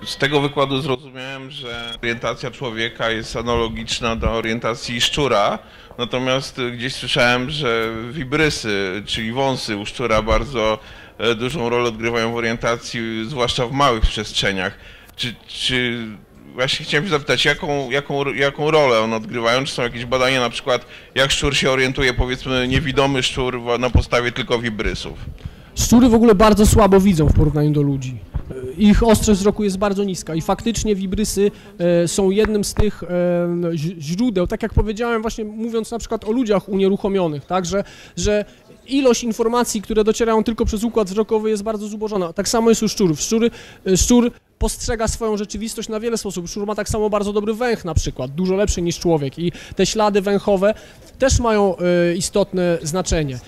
Z tego wykładu zrozumiałem, że orientacja człowieka jest analogiczna do orientacji szczura, natomiast gdzieś słyszałem, że wibrysy, czyli wąsy u szczura bardzo dużą rolę odgrywają w orientacji, zwłaszcza w małych przestrzeniach. Czy, czy Właśnie chciałem się zapytać, jaką, jaką, jaką rolę one odgrywają? Czy są jakieś badania, na przykład jak szczur się orientuje, powiedzmy niewidomy szczur na podstawie tylko wibrysów? Szczury w ogóle bardzo słabo widzą w porównaniu do ludzi. ich ostrość wzroku jest bardzo niska i faktycznie wibrysy są jednym z tych źródeł, tak jak powiedziałem właśnie mówiąc na przykład o ludziach unieruchomionych, tak, że, że ilość informacji, które docierają tylko przez układ wzrokowy jest bardzo zubożona. Tak samo jest u szczurów. Szczury, szczur postrzega swoją rzeczywistość na wiele sposobów. Szczur ma tak samo bardzo dobry węch na przykład, dużo lepszy niż człowiek i te ślady węchowe też mają istotne znaczenie.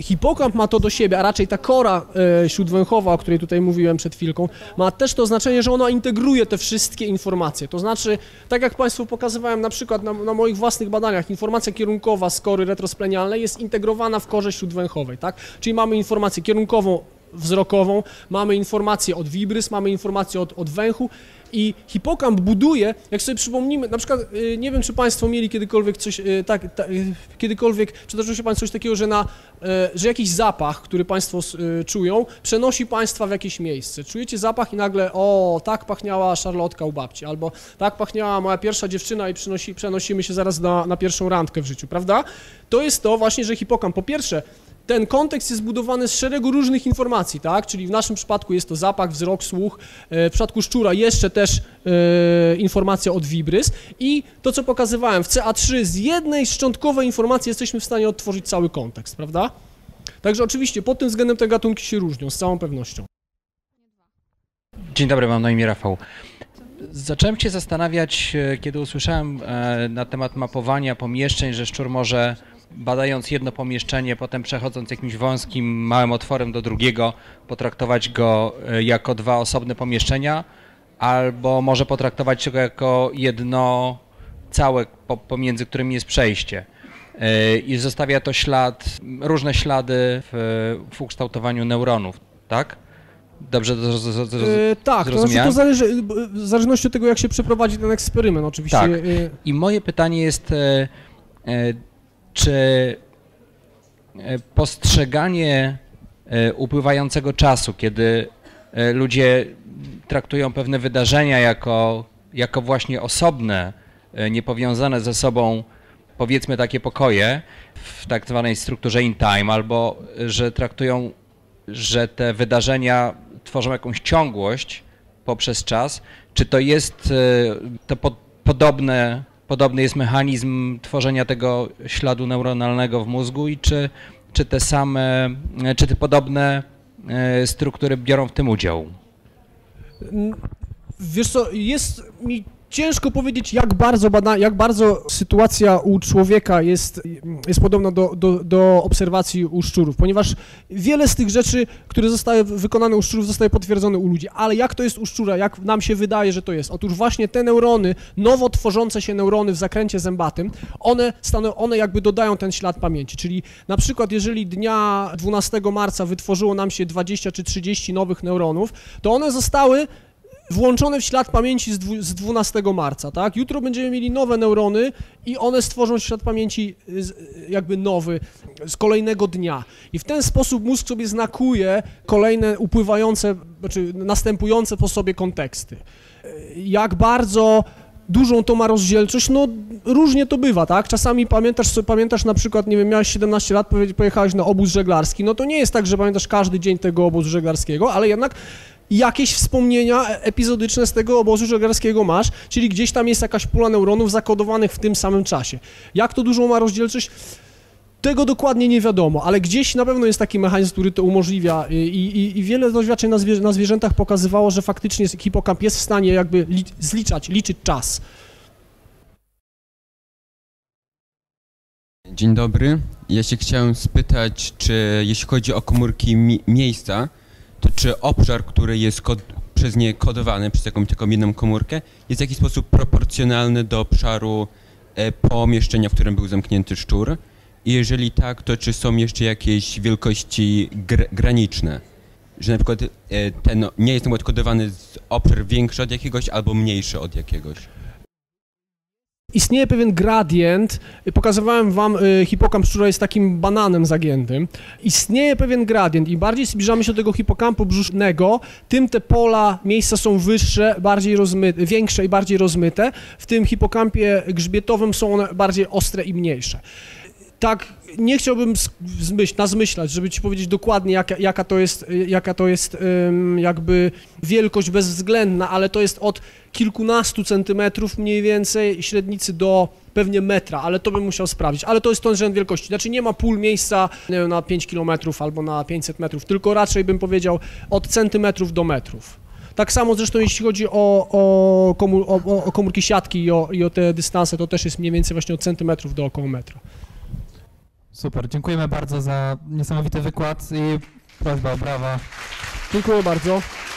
Hipokamp ma to do siebie, a raczej ta kora e, śródwęchowa, o której tutaj mówiłem przed chwilką, ma też to znaczenie, że ona integruje te wszystkie informacje. To znaczy, tak jak Państwu pokazywałem na przykład na, na moich własnych badaniach, informacja kierunkowa z kory retrosplenialnej jest integrowana w korze śródwęchowej, tak? Czyli mamy informację kierunkową, wzrokową, mamy informację od wibrys, mamy informację od, od węchu i hipokamp buduje, jak sobie przypomnimy, na przykład, nie wiem, czy Państwo mieli kiedykolwiek coś, tak, tak kiedykolwiek, przydarzyło się Państwu coś takiego, że, na, że jakiś zapach, który Państwo czują, przenosi Państwa w jakieś miejsce. Czujecie zapach i nagle, o, tak pachniała szarlotka u babci, albo tak pachniała moja pierwsza dziewczyna i przenosi, przenosimy się zaraz na, na pierwszą randkę w życiu, prawda? To jest to właśnie, że hipokamp, po pierwsze, ten kontekst jest zbudowany z szeregu różnych informacji, tak? Czyli w naszym przypadku jest to zapach, wzrok, słuch, w przypadku szczura jeszcze też e, informacja od wibrys i to, co pokazywałem w C A trzy, z jednej szczątkowej informacji jesteśmy w stanie odtworzyć cały kontekst, prawda? Także oczywiście pod tym względem te gatunki się różnią, z całą pewnością. Dzień dobry, mam na imię Rafał. Zacząłem się zastanawiać, kiedy usłyszałem na temat mapowania pomieszczeń, że szczur może badając jedno pomieszczenie, potem przechodząc jakimś wąskim, małym otworem do drugiego, potraktować go jako dwa osobne pomieszczenia, albo może potraktować go jako jedno całe, pomiędzy którymi jest przejście. I zostawia to ślad, różne ślady w, w ukształtowaniu neuronów, tak? Dobrze to zrozumiałem? Tak, to, znaczy to zależy, w zależności od tego, jak się przeprowadzi ten eksperyment oczywiście. Tak. I moje pytanie jest, czy postrzeganie upływającego czasu, kiedy ludzie traktują pewne wydarzenia jako, jako właśnie osobne, niepowiązane ze sobą, powiedzmy takie pokoje w tak zwanej strukturze in time, albo że traktują, że te wydarzenia tworzą jakąś ciągłość poprzez czas, czy to jest to po, podobne... Podobny jest mechanizm tworzenia tego śladu neuronalnego w mózgu i czy, czy te same, czy te podobne struktury biorą w tym udział? Wiesz co, jest mi ciężko powiedzieć, jak bardzo, bada, jak bardzo sytuacja u człowieka jest, jest podobna do, do, do obserwacji u szczurów, ponieważ wiele z tych rzeczy, które zostały wykonane u szczurów, zostaje potwierdzone u ludzi. Ale jak to jest u szczura, jak nam się wydaje, że to jest? Otóż właśnie te neurony, nowo tworzące się neurony w zakręcie zębatym, one, staną, one jakby dodają ten ślad pamięci. Czyli na przykład jeżeli dnia dwunastego marca wytworzyło nam się dwadzieścia czy trzydzieści nowych neuronów, to one zostały włączone w ślad pamięci z dwunastego marca, tak? Jutro będziemy mieli nowe neurony i one stworzą ślad pamięci jakby nowy z kolejnego dnia. I w ten sposób mózg sobie znakuje kolejne upływające, znaczy następujące po sobie konteksty. Jak bardzo dużą to ma rozdzielczość, no różnie to bywa, tak? Czasami pamiętasz, pamiętasz na przykład, nie wiem, miałeś siedemnaście lat, pojechałeś na obóz żeglarski, no to nie jest tak, że pamiętasz każdy dzień tego obozu żeglarskiego, ale jednak jakieś wspomnienia epizodyczne z tego obozu żeglarskiego masz, czyli gdzieś tam jest jakaś pula neuronów zakodowanych w tym samym czasie. Jak to dużą ma rozdzielczość? Tego dokładnie nie wiadomo, ale gdzieś na pewno jest taki mechanizm, który to umożliwia i, i, i wiele doświadczeń na, zwierzę, na zwierzętach pokazywało, że faktycznie hipokamp jest w stanie jakby li, zliczać, liczyć czas. Dzień dobry. Ja się chciałem spytać, czy jeśli chodzi o komórki mi, miejsca, to czy obszar, który jest kod, przez nie kodowany, przez jakąś taką jedną komórkę, jest w jakiś sposób proporcjonalny do obszaru e, pomieszczenia, w którym był zamknięty szczur? I jeżeli tak, to czy są jeszcze jakieś wielkości gr graniczne? Że na przykład e, ten nie jest odkodowany obszar większy od jakiegoś albo mniejszy od jakiegoś? Istnieje pewien gradient, pokazywałem wam, hipokamp szczura jest takim bananem zagiętym, istnieje pewien gradient, im bardziej zbliżamy się do tego hipokampu brzusznego, tym te pola, miejsca są wyższe, bardziej rozmyte, większe i bardziej rozmyte, w tym hipokampie grzbietowym są one bardziej ostre i mniejsze. tak nie chciałbym zmyśl, nazmyślać, żeby ci powiedzieć dokładnie, jaka, jaka to jest, jaka to jest um, jakby wielkość bezwzględna, ale to jest od kilkunastu centymetrów mniej więcej średnicy do pewnie metra, ale to bym musiał sprawdzić, ale to jest ten rzęd wielkości, znaczy nie ma pól miejsca nie wiem, na pięć kilometrów albo na pięćset metrów, tylko raczej bym powiedział od centymetrów do metrów. Tak samo zresztą jeśli chodzi o, o, komór, o, o komórki siatki i o, i o te dystanse, to też jest mniej więcej właśnie od centymetrów do około metra. Super, dziękujemy bardzo za niesamowity wykład i prośba o brawa. Dziękuję bardzo.